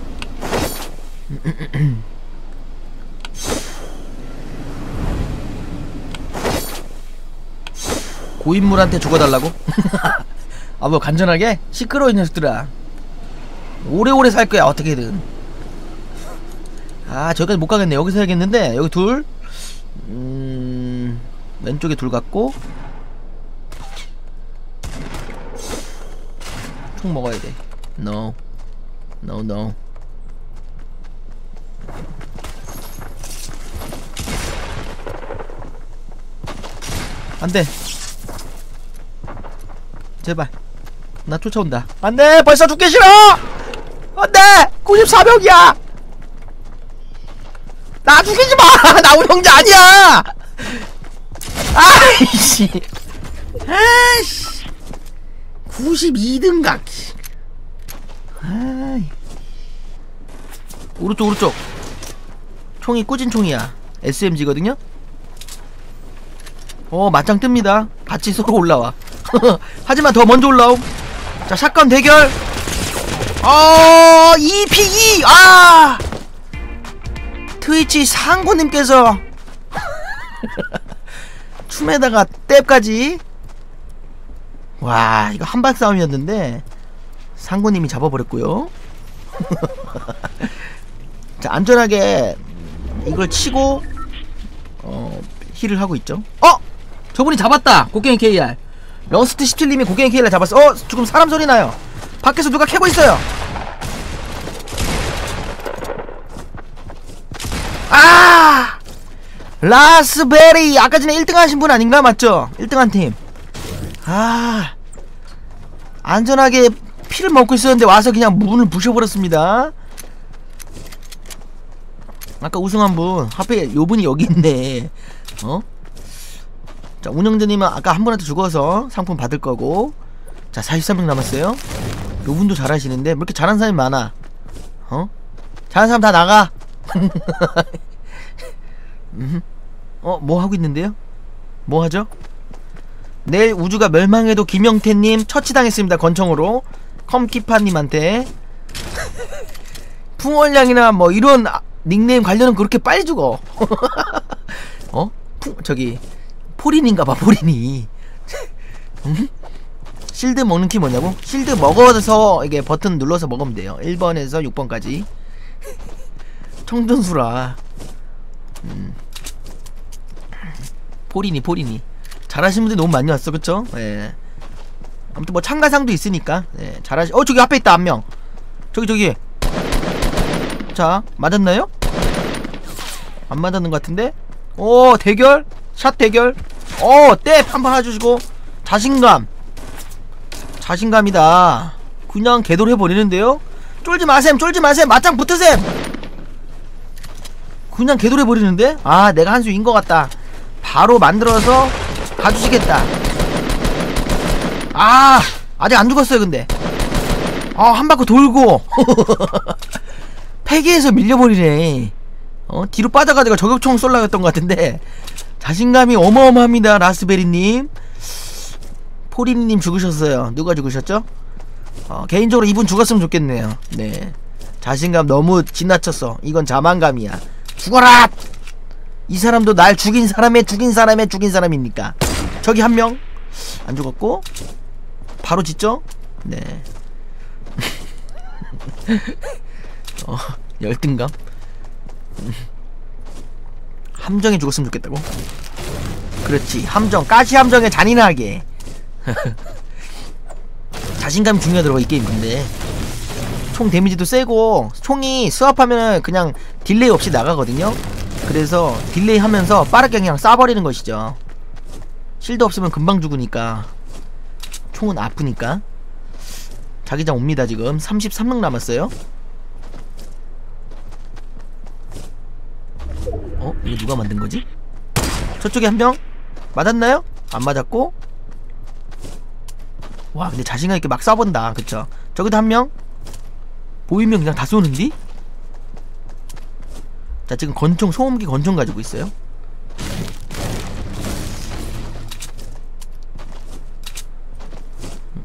고인물한테 죽어달라고? 아, 뭐 간절하게? 시끄러워 이 녀석들아. 오래오래 살 거야 어떻게든. 아, 저기까지 못 가겠네. 여기서 해야겠는데. 여기 둘. 왼쪽에 둘 같고. 총 먹어야 돼. No. No, no. 안 돼. 제발 나 쫓아온다. 안돼. 벌써 죽기 싫어. 안돼. 94명이야 나 죽이지마. 나 운영자 아니야. 아이씨. 아이씨. 92등각. 아이. 오른쪽 오른쪽. 총이 꾸진 총이야. SMG거든요. 어, 맞짱 뜹니다. 같이 서로 올라와. 하지만 더 먼저 올라옴. 자, 샷건 대결. 어, 2피2. 아, 트위치 상고님께서 춤에다가 탭까지. 와, 이거 한발 싸움이었는데 상고님이 잡아버렸고요. 자, 안전하게 이걸 치고 힐을 하고 있죠. 어, 저분이 잡았다. 곡괭이 KR 러스트 17님이 고갱이 케일라 잡았어. 어, 지금 사람 소리 나요. 밖에서 누가 캐고 있어요. 아, 라스베리. 아까 전에 1등 하신 분 아닌가? 맞죠? 1등 한 팀. 아, 안전하게 피를 먹고 있었는데 와서 그냥 문을 부셔버렸습니다. 아까 우승한 분 하필 요분이 여기 있네. 어? 자, 운영자님은 아까 한 분한테 죽어서 상품 받을 거고. 자, 43명 남았어요. 요분도 잘하시는데 왜 이렇게 잘하는 사람이 많아. 어? 잘하는 사람 다 나가. 어? 뭐 하고 있는데요? 뭐 하죠? 내일 우주가 멸망해도 김영태님 처치당했습니다. 권총으로 컴키파님한테. 풍월량이나 뭐 이런 닉네임 관련은 그렇게 빨리 죽어. 어? 저기 포린인가봐. 포린이. 음? 실드 먹는 키 뭐냐고? 실드 먹어서 이게 버튼 눌러서 먹으면 돼요. 1번에서 6번까지. 청전수라. 포린이 포린이. 잘하시는 분들이 너무 많이 왔어. 그쵸? 예. 아무튼 뭐 참가상도 있으니까. 예, 잘하시. 어, 저기 앞에 있다 한 명. 저기 저기. 자, 맞았나요? 안 맞았는 것 같은데? 오, 대결? 샷 대결? 오, 때 한 번 해주시고. 자신감. 자신감이다. 그냥 개돌 해버리는데요? 쫄지 마셈, 쫄지 마셈, 맞짱 붙으셈! 그냥 개돌 해버리는데? 아, 내가 한수 인 것 같다. 바로 만들어서 가주시겠다. 아, 아직 안 죽었어요, 근데. 아, 한 바퀴 돌고. 패기에서 밀려버리네. 어, 뒤로 빠져가지고 저격총 쏠라고 했던 것 같은데. 자신감이 어마어마합니다, 라스베리님. 포리님 죽으셨어요. 누가 죽으셨죠? 어, 개인적으로 이분 죽었으면 좋겠네요. 네. 자신감 너무 지나쳤어. 이건 자만감이야. 죽어라! 이 사람도 날 죽인 사람의 죽인 사람의 죽인 사람이니까. 저기 한 명. 안 죽었고. 바로 짓죠? 네. 어, 열등감? 함정이 죽었으면 좋겠다고? 그렇지. 함정. 까시함정에 잔인하게. 자신감이 중요하더라고 이 게임. 근데 총 데미지도 세고 총이 스왑하면은 그냥 딜레이 없이 나가거든요. 그래서 딜레이 하면서 빠르게 그냥 쏴버리는 것이죠. 실드 없으면 금방 죽으니까. 총은 아프니까. 자기장 옵니다. 지금 33명 남았어요. 어? 이거 누가 만든거지? 저쪽에 한 명? 맞았나요? 안 맞았고. 와, 근데 자신감 있게 막 쏴본다. 그쵸? 저기도 한 명? 보이면 그냥 다 쏘는디? 자, 지금 권총, 소음기 권총 가지고 있어요.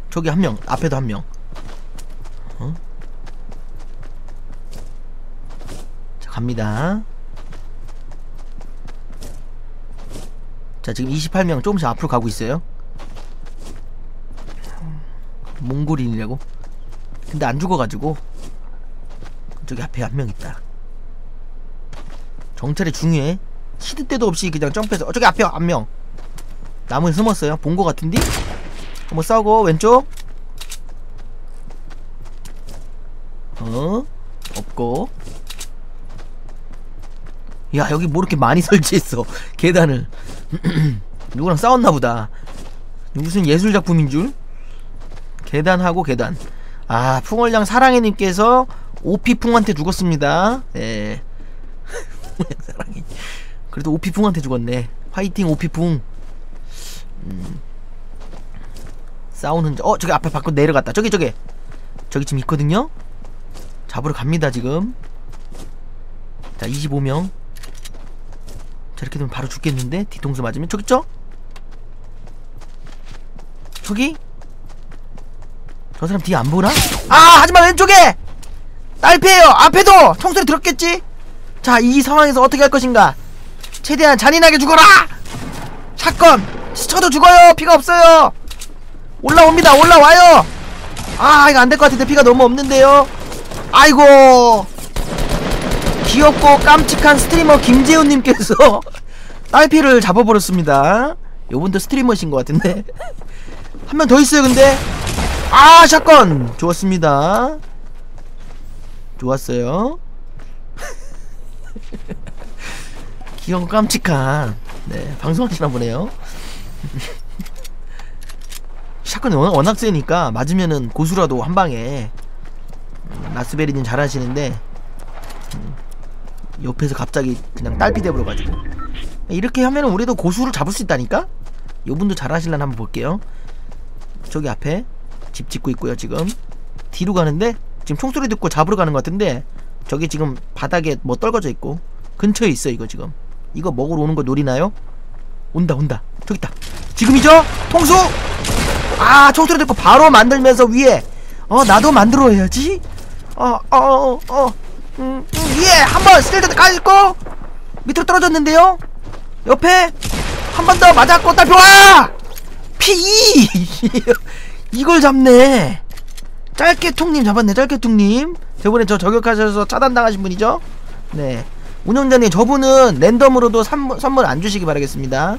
저기 한 명, 앞에도 한 명. 어? 자, 갑니다. 자, 지금 28명 조금씩 앞으로 가고 있어요. 몽골인이라고? 근데 안 죽어가지고. 저기 앞에 한 명 있다. 정찰이 중요해. 시드 때도 없이 그냥 점프해서. 어, 저기 앞에 한 명. 나무에 숨었어요. 본 거 같은데? 한번 싸우고. 왼쪽. 어? 없고. 야, 여기 뭐 이렇게 많이 설치했어. 계단을. 누구랑 싸웠나보다. 무슨 예술작품인 줄? 계단하고 계단. 아, 풍월량 사랑해님께서 오피풍한테 죽었습니다. 예. 사랑해. 그래도 오피풍한테 죽었네. 화이팅 오피풍. 싸우는. 어, 저기 앞에 밖으로 내려갔다. 저기 저기. 저기 지금 있거든요. 잡으러 갑니다 지금. 자, 25명. 저렇게 되면 바로 죽겠는데. 뒤통수 맞으면. 저기 있죠? 저기? 저 사람 뒤 안 보나? 아, 하지마. 왼쪽에! 딸피에요. 앞에도! 총소리 들었겠지? 자, 이 상황에서 어떻게 할 것인가? 최대한 잔인하게 죽어라! 샷건! 스쳐도 죽어요! 피가 없어요! 올라옵니다! 올라와요! 아, 이거 안 될 것 같은데. 피가 너무 없는데요? 아이고! 귀엽고 깜찍한 스트리머 김재훈님께서 딸피를 잡아버렸습니다. 요분도 스트리머신 것 같은데. 한 명 더 있어요, 근데. 아, 샷건! 좋았습니다. 좋았어요. 귀여운 깜찍한. 네, 방송하시나 보네요. 샷건이 워낙 세니까 맞으면은 고수라도 한 방에. 라스베리님 잘하시는데 옆에서 갑자기 그냥 딸피 돼버려가지고. 이렇게 하면은 우리도 고수를 잡을 수 있다니까? 요분도 잘하실라나 한번 볼게요. 저기 앞에 집 짓고 있고요. 지금 뒤로 가는데 지금 총소리 듣고 잡으러 가는 것 같은데. 저기 지금 바닥에 뭐 떨궈져 있고 근처에 있어. 이거 지금 이거 먹으러 오는 거 노리나요? 온다 온다. 저기 있다. 지금이죠? 통수! 아, 총소리 듣고 바로 만들면서 위에. 어, 나도 만들어야지. 위에 한번 스틸드 깔고 밑으로 떨어졌는데요. 옆에 한 번 더 맞았고. 딸 와! 피! 이걸 잡네. 짧게퉁님 잡았네. 짧게퉁님 저번에 저 저격하셔서 차단당하신 분이죠. 네, 운영자님 저분은 랜덤으로도 선물 안주시기 바라겠습니다.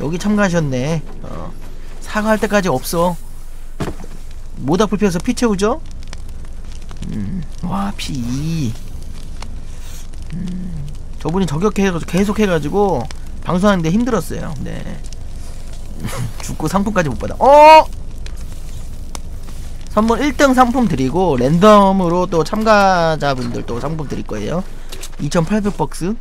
여기 참가하셨네. 어, 사과할 때까지 없어. 모닥불 피워서 피 채우죠. 와, 피 저분이 저격해서 계속 해가지고 방송하는데 힘들었어요. 네. 죽고 상품까지 못 받아. 어! 선물 1등 상품 드리고 랜덤으로 또 참가자분들 또 상품 드릴 거예요. 2800박스.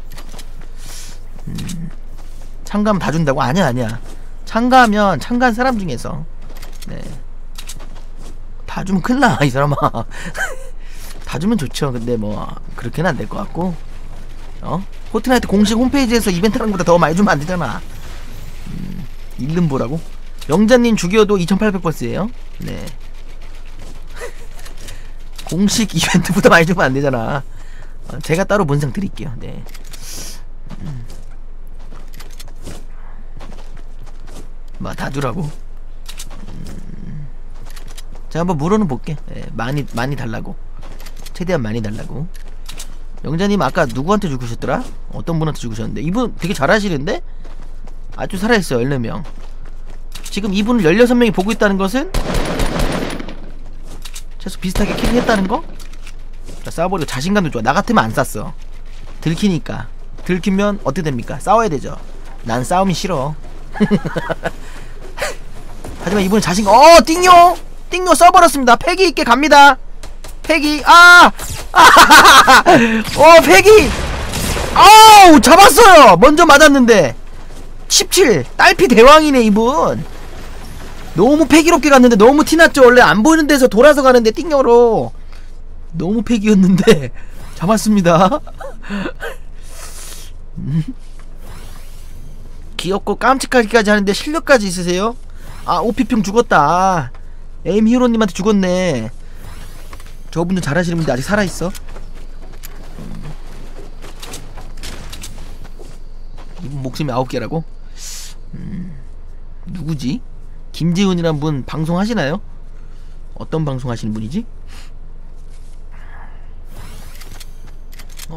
참가하면 다 준다고? 아니야 아니야. 참가하면 참가한 사람 중에서 네. 다 주면 큰일 나 이 사람아. 다 주면 좋죠. 근데 뭐 그렇게는 안 될 것 같고. 어? 포트나이트 공식 홈페이지에서 이벤트 하는 것보다 더 많이 주면 안 되잖아. 읽는 보라고? 영자님 죽여도 2800버스예요. 네. 공식 이벤트보다 많이 주면 안 되잖아. 제가 따로 본상 드릴게요. 네. 뭐 다 주라고. 제가 한번 물어는 볼게. 네, 많이 달라고. 최대한 많이 달라고. 영자님 아까 누구한테 죽으셨더라? 어떤 분한테 죽으셨는데 이분 되게 잘하시는데? 아주 살아있어요. 14명 지금 이분을 16명이 보고 있다는 것은 최소 비슷하게 킬했다는 거? 자 싸워버리고 자신감도 좋아. 나 같으면 안 쌌어. 들키니까. 들키면 어떻게 됩니까? 싸워야 되죠. 난 싸움이 싫어. 하지만 이분은 자신감. 어! 띵요! 띵요 써버렸습니다. 패기 있게 갑니다. 패기. 아! 아하하하! 어 패기! 아우! 잡았어요! 먼저 맞았는데 17! 딸피 대왕이네 이분. 너무 패기롭게 갔는데 너무 티났죠. 원래 안 보이는 데서 돌아서 가는데 띵여로 너무 패기였는데 잡았습니다. 귀엽고 깜찍하기까지 하는데 실력까지 있으세요? 아 오피평 죽었다. 에임 히로님한테 죽었네. 저분도 잘하시는 분인데 아직 살아있어. 이분 목숨이 9개라고? 누구지? 김재훈이란 분 방송하시나요? 어떤 방송하시는 분이지?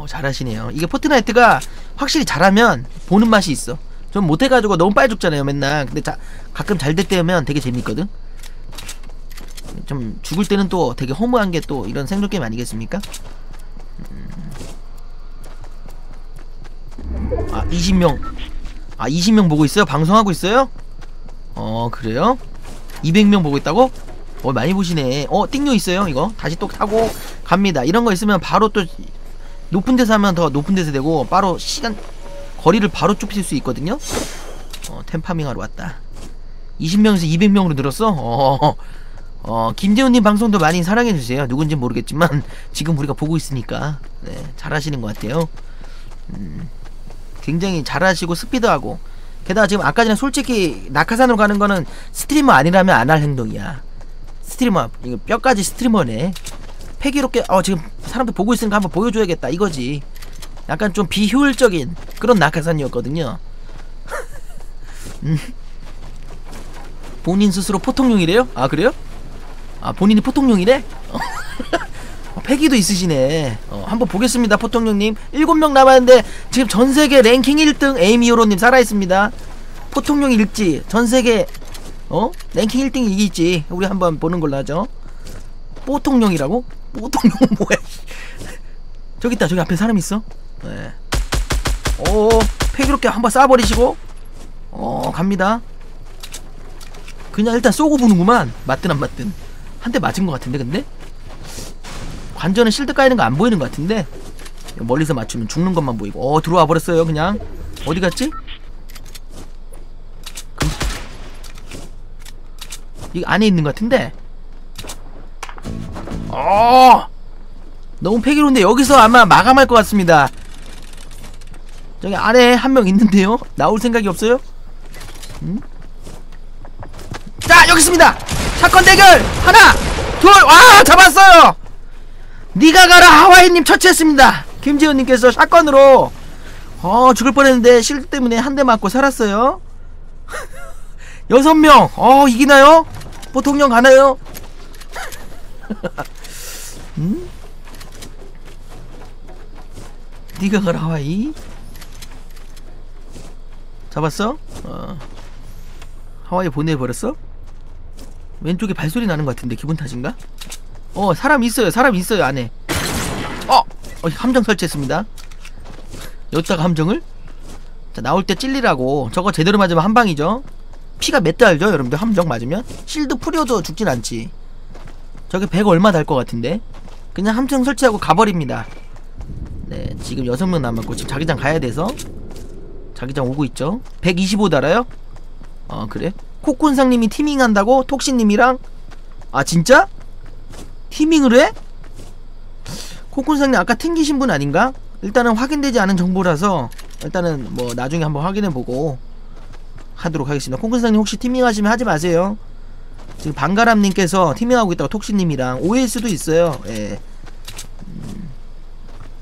잘하시네요. 이게 포트나이트가 확실히 잘하면 보는 맛이 있어. 전 못해가지고 너무 빨리 죽잖아요 맨날. 근데 가끔 잘될 때면 되게 재밌거든. 좀 죽을 때는 또 되게 허무한 게 또 이런 생존 게임 아니겠습니까? 아 20명. 아 20명 보고 있어요? 방송하고 있어요? 어 그래요? 200명 보고 있다고? 어 많이 보시네. 어 띵요 있어요 이거? 다시 또 타고 갑니다. 이런 거 있으면 바로 또 높은 데서 하면 더 높은 데서 되고 바로 시간 거리를 바로 좁힐 수 있거든요. 어 템파밍하러 왔다. 20명에서 200명으로 늘었어? 김재훈님 방송도 많이 사랑해주세요. 누군지 모르겠지만 지금 우리가 보고 있으니까. 네, 잘하시는 것 같아요. 굉장히 잘하시고 스피드하고 게다가 지금 아까 전에 솔직히 낙하산으로 가는 거는 스트리머 아니라면 안 할 행동이야. 스트리머 이거 뼈까지 스트리머네. 패기롭게 지금 사람들 보고 있으니까 한번 보여줘야겠다 이거지. 약간 좀 비효율적인 그런 낙하산이었거든요. 본인 스스로 포통용이래요? 아 그래요? 아 본인이 포통용이래? 패기도 있으시네. 한번 보겠습니다 포통용님. 7명 남았는데 지금 전세계 랭킹 1등 에이미오로님 살아있습니다. 포통용 일지 전세계 랭킹 1등 이기지. 우리 한번 보는 걸로 하죠. 포통용이라고? 포통용은 뭐야. 저기 있다. 저기 앞에 사람 있어. 네. 오 패기롭게 한번 쏴버리시고 갑니다. 그냥 일단 쏘고 보는구만. 맞든 안 맞든 한 대 맞은 것 같은데. 근데 관전에 실드 까이는 거 안 보이는 것 같은데 멀리서 맞추면 죽는 것만 보이고. 들어와 버렸어요. 그냥 어디 갔지? 이 안에 있는 것 같은데. 너무 패기로운데 여기서 아마 마감할 것 같습니다. 저기 아래에 한 명 있는데요. 나올 생각이 없어요? 자 여기 있습니다. 사건 대결 하나 둘. 와 잡았어요. 니가 가라 하와이님 처치했습니다. 김재훈님께서 샷건으로 죽을 뻔했는데 실드 때문에 한 대 맞고 살았어요. 6명 이기나요? 포통령 가나요? 니가 가라 하와이 잡았어? 하와이 보내버렸어? 왼쪽에 발소리 나는 것 같은데 기분 탓인가? 사람 있어요. 사람 있어요 안에. 함정 설치했습니다. 여기다가 함정을 자 나올 때 찔리라고. 저거 제대로 맞으면 한방이죠. 피가 몇 대 알죠 여러분들. 함정 맞으면 실드 풀려도 죽진 않지. 저게 100 얼마 달 것 같은데 그냥 함정 설치하고 가버립니다. 네 지금 6명 남았고 지금 자기장 가야 돼서 자기장 오고 있죠. 125 달아요? 어 그래? 코콘상님이 티밍한다고? 톡시님이랑? 아 진짜? 티밍을 해? 코콘상님 아까 튕기신 분 아닌가? 일단은 확인되지 않은 정보라서 일단은 뭐 나중에 한번 확인해보고 하도록 하겠습니다. 코콘상님 혹시 티밍하시면 하지 마세요. 지금 방가람님께서 티밍하고 있다고 톡시님이랑 오해일 수도 있어요. 예.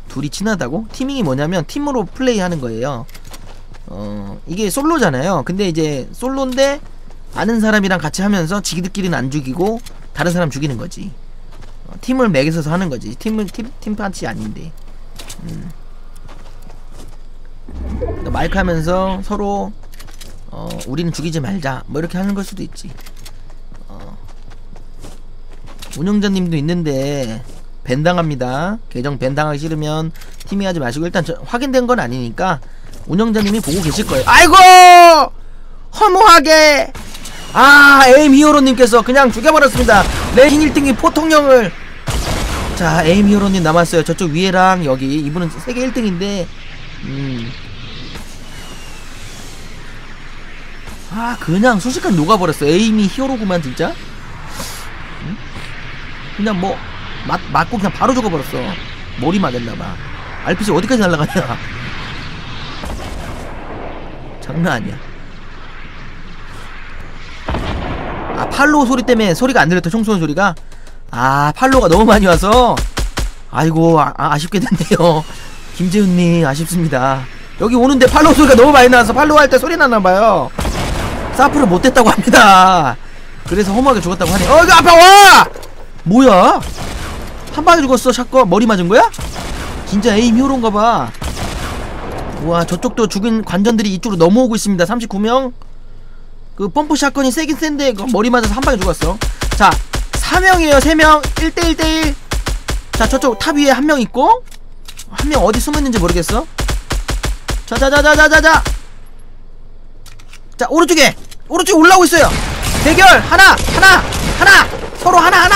둘이 친하다고? 티밍이 뭐냐면 팀으로 플레이하는 거예요. 이게 솔로잖아요. 근데 이제 솔로인데 아는 사람이랑 같이 하면서 지기들끼리는 안 죽이고 다른 사람 죽이는 거지. 팀을 매개서서 하는 거지. 팀 파티 아닌데. 마이크 하면서 서로 우리는 죽이지 말자 뭐 이렇게 하는 걸 수도 있지. 운영자님도 있는데 밴당합니다. 계정 밴당하기 싫으면 팀이 하지 마시고 일단 확인된 건 아니니까 운영자님이 보고 계실 거예요. 아이고! 허무하게! 아, 에임 히어로님께서 그냥 죽여버렸습니다. 레인 1등이 포통령을. 자, 에임 히어로님 남았어요. 저쪽 위에랑 여기. 이분은 세계 1등인데. 아, 그냥 순식간 녹아버렸어. 에임이 히어로구만, 진짜. 그냥 뭐, 맞고 그냥 바로 죽어버렸어. 머리 맞았나봐. RPG 어디까지 날아가냐. 장난 아니야. 아 팔로우 소리 때문에 소리가 안 들렸다. 총 쏘는 소리가. 아 팔로우가 너무 많이 와서 아이고 아쉽게 됐네요. 김재훈님 아쉽습니다. 여기 오는데 팔로우 소리가 너무 많이 나와서 팔로우 할 때 소리 나나봐요. 사프를 못했다고 합니다. 그래서 허무하게 죽었다고 하네. 이거 아파. 와 뭐야 한 방에 죽었어. 샷건 머리 맞은 거야? 진짜 에임 히어로인가봐. 우와 저쪽도 죽은 관전들이 이쪽으로 넘어오고 있습니다. 39명. 그 펌프 샷건이 세긴 센데 머리 맞아서 한 방에 죽었어. 자 4명이에요 3명 1대1대1. 자 저쪽 탑 위에 한 명 있고 한 명 어디 숨어있는지 모르겠어. 자자자자자자자. 자 오른쪽에 올라오고 있어요. 대결 하나 서로 하나.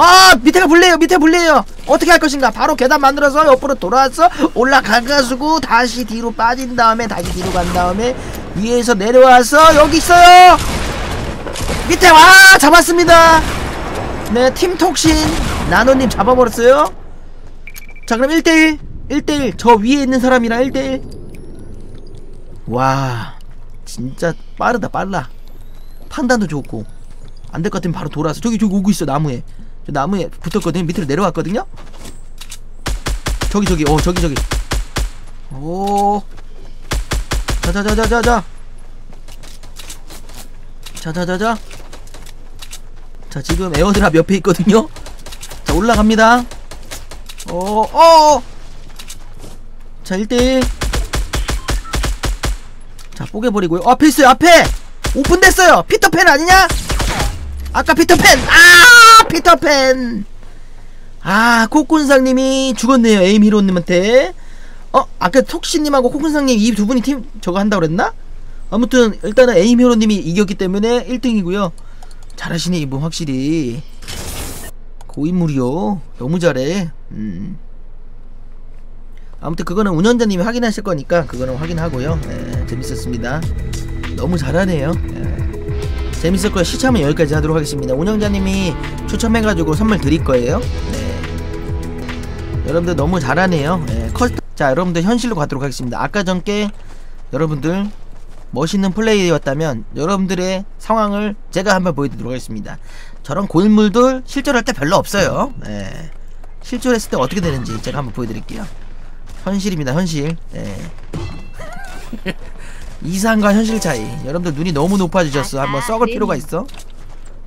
아 밑에가 불리해요. 어떻게 할 것인가. 바로 계단 만들어서 옆으로 돌아와서 올라가가지고 다시 뒤로 빠진 다음에 다시 뒤로 간 다음에 위에서 내려와서 여기 있어요. 밑에 와 잡았습니다. 네 팀톡신 나노님 잡아버렸어요. 자 그럼 1대1 저 위에 있는 사람이랑 1대1. 와 진짜 빨라. 판단도 좋고 안 될 것 같으면 바로 돌아서 저기 오고 있어. 나무에 나무에 붙었거든요. 밑으로 내려왔거든요. 저기. 오. 자자자자자. 자 지금 에어드랍 옆에 있거든요. 자 올라갑니다. 자 1대1. 자 뽀개버리고요. 앞에 있어요. 앞에 오픈됐어요. 피터팬 아니냐? 아까 피터팬! 아 피터팬! 아 코쿤상님이 죽었네요. 에임히로님한테. 아까 톡시님하고 코쿤상님 이 두 분이 팀 저거 한다고 그랬나? 아무튼 일단은 에임히로님이 이겼기 때문에 1등이고요 잘하시네 이분. 확실히 고인물이요. 너무 잘해. 아무튼 그거는 운전자님이 확인하실 거니까 그거는 확인하고요. 네, 재밌었습니다. 너무 잘하네요. 네. 재밌었고요. 시참은 여기까지 하도록 하겠습니다. 운영자님이 추첨해가지고 선물 드릴거예요. 네. 여러분들 너무 잘하네요. 네. 자 여러분들 현실로 가도록 하겠습니다. 아까 전께 여러분들 멋있는 플레이였다면 여러분들의 상황을 제가 한번 보여드리도록 하겠습니다. 저런 고인물들 실존할 때 별로 없어요. 네. 실존했을 때 어떻게 되는지 제가 한번 보여드릴게요. 현실입니다. 현실. 네. 이상과 현실 차이. 여러분들 눈이 너무 높아지셨어. 한번 썩을 필요가 있어.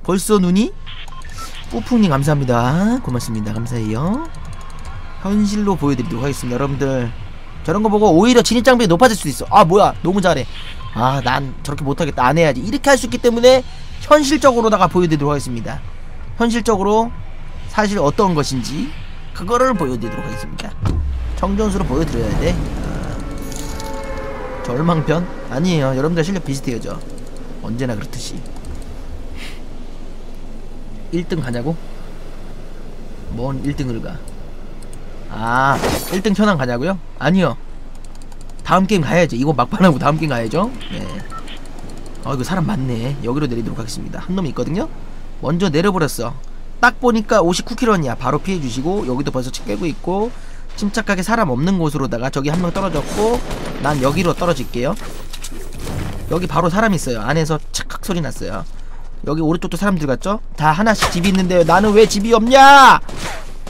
벌써 눈이? 뿌풍님 감사합니다. 고맙습니다. 감사해요. 현실로 보여드리도록 하겠습니다. 여러분들 저런거 보고 오히려 진입장벽이 높아질 수도 있어. 아 뭐야 너무 잘해. 아 난 저렇게 못하겠다 안해야지 이렇게 할 수 있기 때문에 현실적으로다가 보여드리도록 하겠습니다. 현실적으로 사실 어떤 것인지 그거를 보여드리도록 하겠습니다. 청전수로 보여드려야 돼. 저 절망편? 아니에요. 여러분들 실력 비슷해요. 저 언제나 그렇듯이 1등 가냐고? 뭔 1등을 가? 아 1등 천왕 가냐고요? 아니요. 다음 게임 가야지. 이거 막판하고 다음 게임 가야죠. 네. 아 이거 사람 많네. 여기로 내리도록 하겠습니다. 한 놈이 있거든요. 먼저 내려버렸어. 딱 보니까 59kg이야. 바로 피해주시고 여기도 벌써 깨고 있고 침착하게 사람 없는 곳으로다가 저기 한 명 떨어졌고 난 여기로 떨어질게요. 여기 바로 사람 있어요. 안에서 착각 소리 났어요. 여기 오른쪽도 사람 들어갔죠? 다 하나씩 집이 있는데요. 나는 왜 집이 없냐?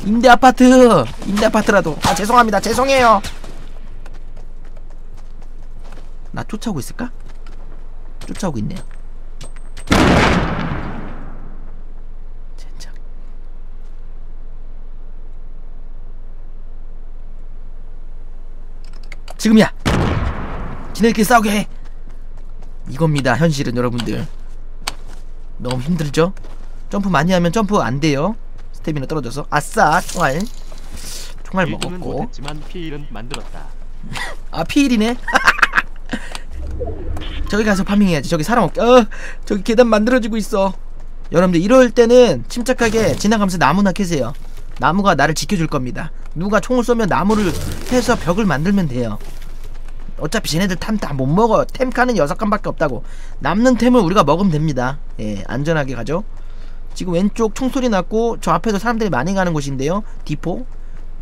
임대아파트! 임대아파트라도 아 죄송합니다. 죄송해요. 나 쫓아오고 있을까? 쫓아오고 있네요. 젠장. 지금이야. 지네끼리 싸우게 해. 이겁니다. 현실은 여러분들. 너무 힘들죠? 점프 많이 하면 점프 안 돼요. 스태미나 떨어져서. 아싸 총알. 총알 먹었고. 피일은 만들었다. 아 피일이네. 저기 가서 파밍해야지. 저기 사람 없게. 저기 계단 만들어지고 있어. 여러분들 이럴 때는 침착하게 지나가면서 나무나 캐세요. 나무가 나를 지켜줄 겁니다. 누가 총을 쏘면 나무를 해서 벽을 만들면 돼요. 어차피 쟤네들 템 다 못 먹어. 템 칸은 6칸밖에 없다고. 남는 템을 우리가 먹으면 됩니다. 예, 안전하게 가죠. 지금 왼쪽 총소리 났고 저 앞에도 사람들이 많이 가는 곳인데요. 디포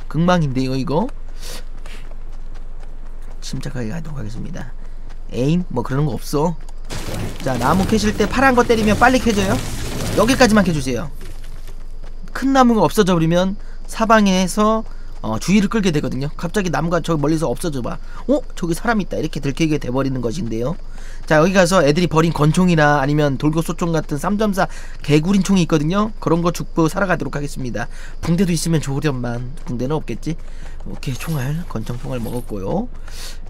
극망인데요 이거. 침착하게 가도록 하겠습니다. 에임? 뭐 그런 거 없어. 자 나무 캐실 때 파란 거 때리면 빨리 캐져요. 여기까지만 캐주세요. 큰 나무가 없어져 버리면 사방에서 주의를 끌게 되거든요. 갑자기 나무가 저 멀리서 없어져 봐. 어? 저기 사람 있다. 이렇게 들키게 돼버리는 것인데요. 자 여기 가서 애들이 버린 권총이나 아니면 돌고소총 같은 3.4 개구린 총이 있거든요. 그런 거 죽고 살아가도록 하겠습니다. 붕대도 있으면 좋으련만. 붕대는 없겠지. 오케이 총알 권총총알 먹었고요.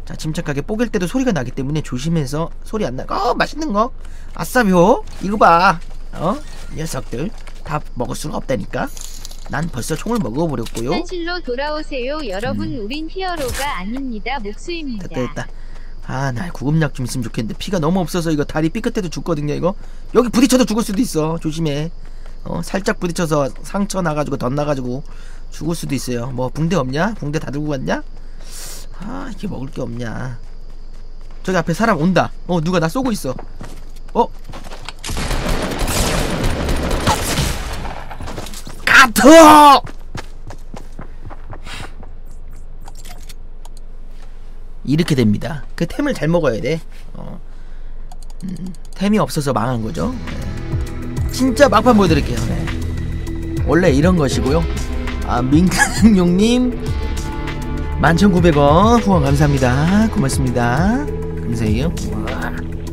자 침착하게 뽀갤 때도 소리가 나기 때문에 조심해서 소리 안 나고. 맛있는 거 아싸벼. 이거 봐. 녀석들 다 먹을 수는 없다니까. 난 벌써 총을 먹어버렸고요. 현실로 돌아오세요 여러분. 우린 히어로가 아닙니다. 목수입니다. 됐다. 아 날 구급약 좀 있으면 좋겠는데 피가 너무 없어서 이거 다리 삐끗해도 죽거든요. 이거 여기 부딪혀도 죽을 수도 있어. 조심해. 살짝 부딪혀서 상처 나가지고 덧나가지고 죽을 수도 있어요. 뭐 붕대 없냐? 붕대 다 들고 갔냐? 아 이게 먹을 게 없냐. 저기 앞에 사람 온다. 누가 나 쏘고 있어. 가토! 이렇게 됩니다. 그 템을 잘 먹어야 돼. 템이 없어서 망한 거죠. 진짜 막판 보여드릴게요. 네. 원래 이런 것이고요. 아 민간용님 11,900원 후원 감사합니다. 고맙습니다. 감사해요.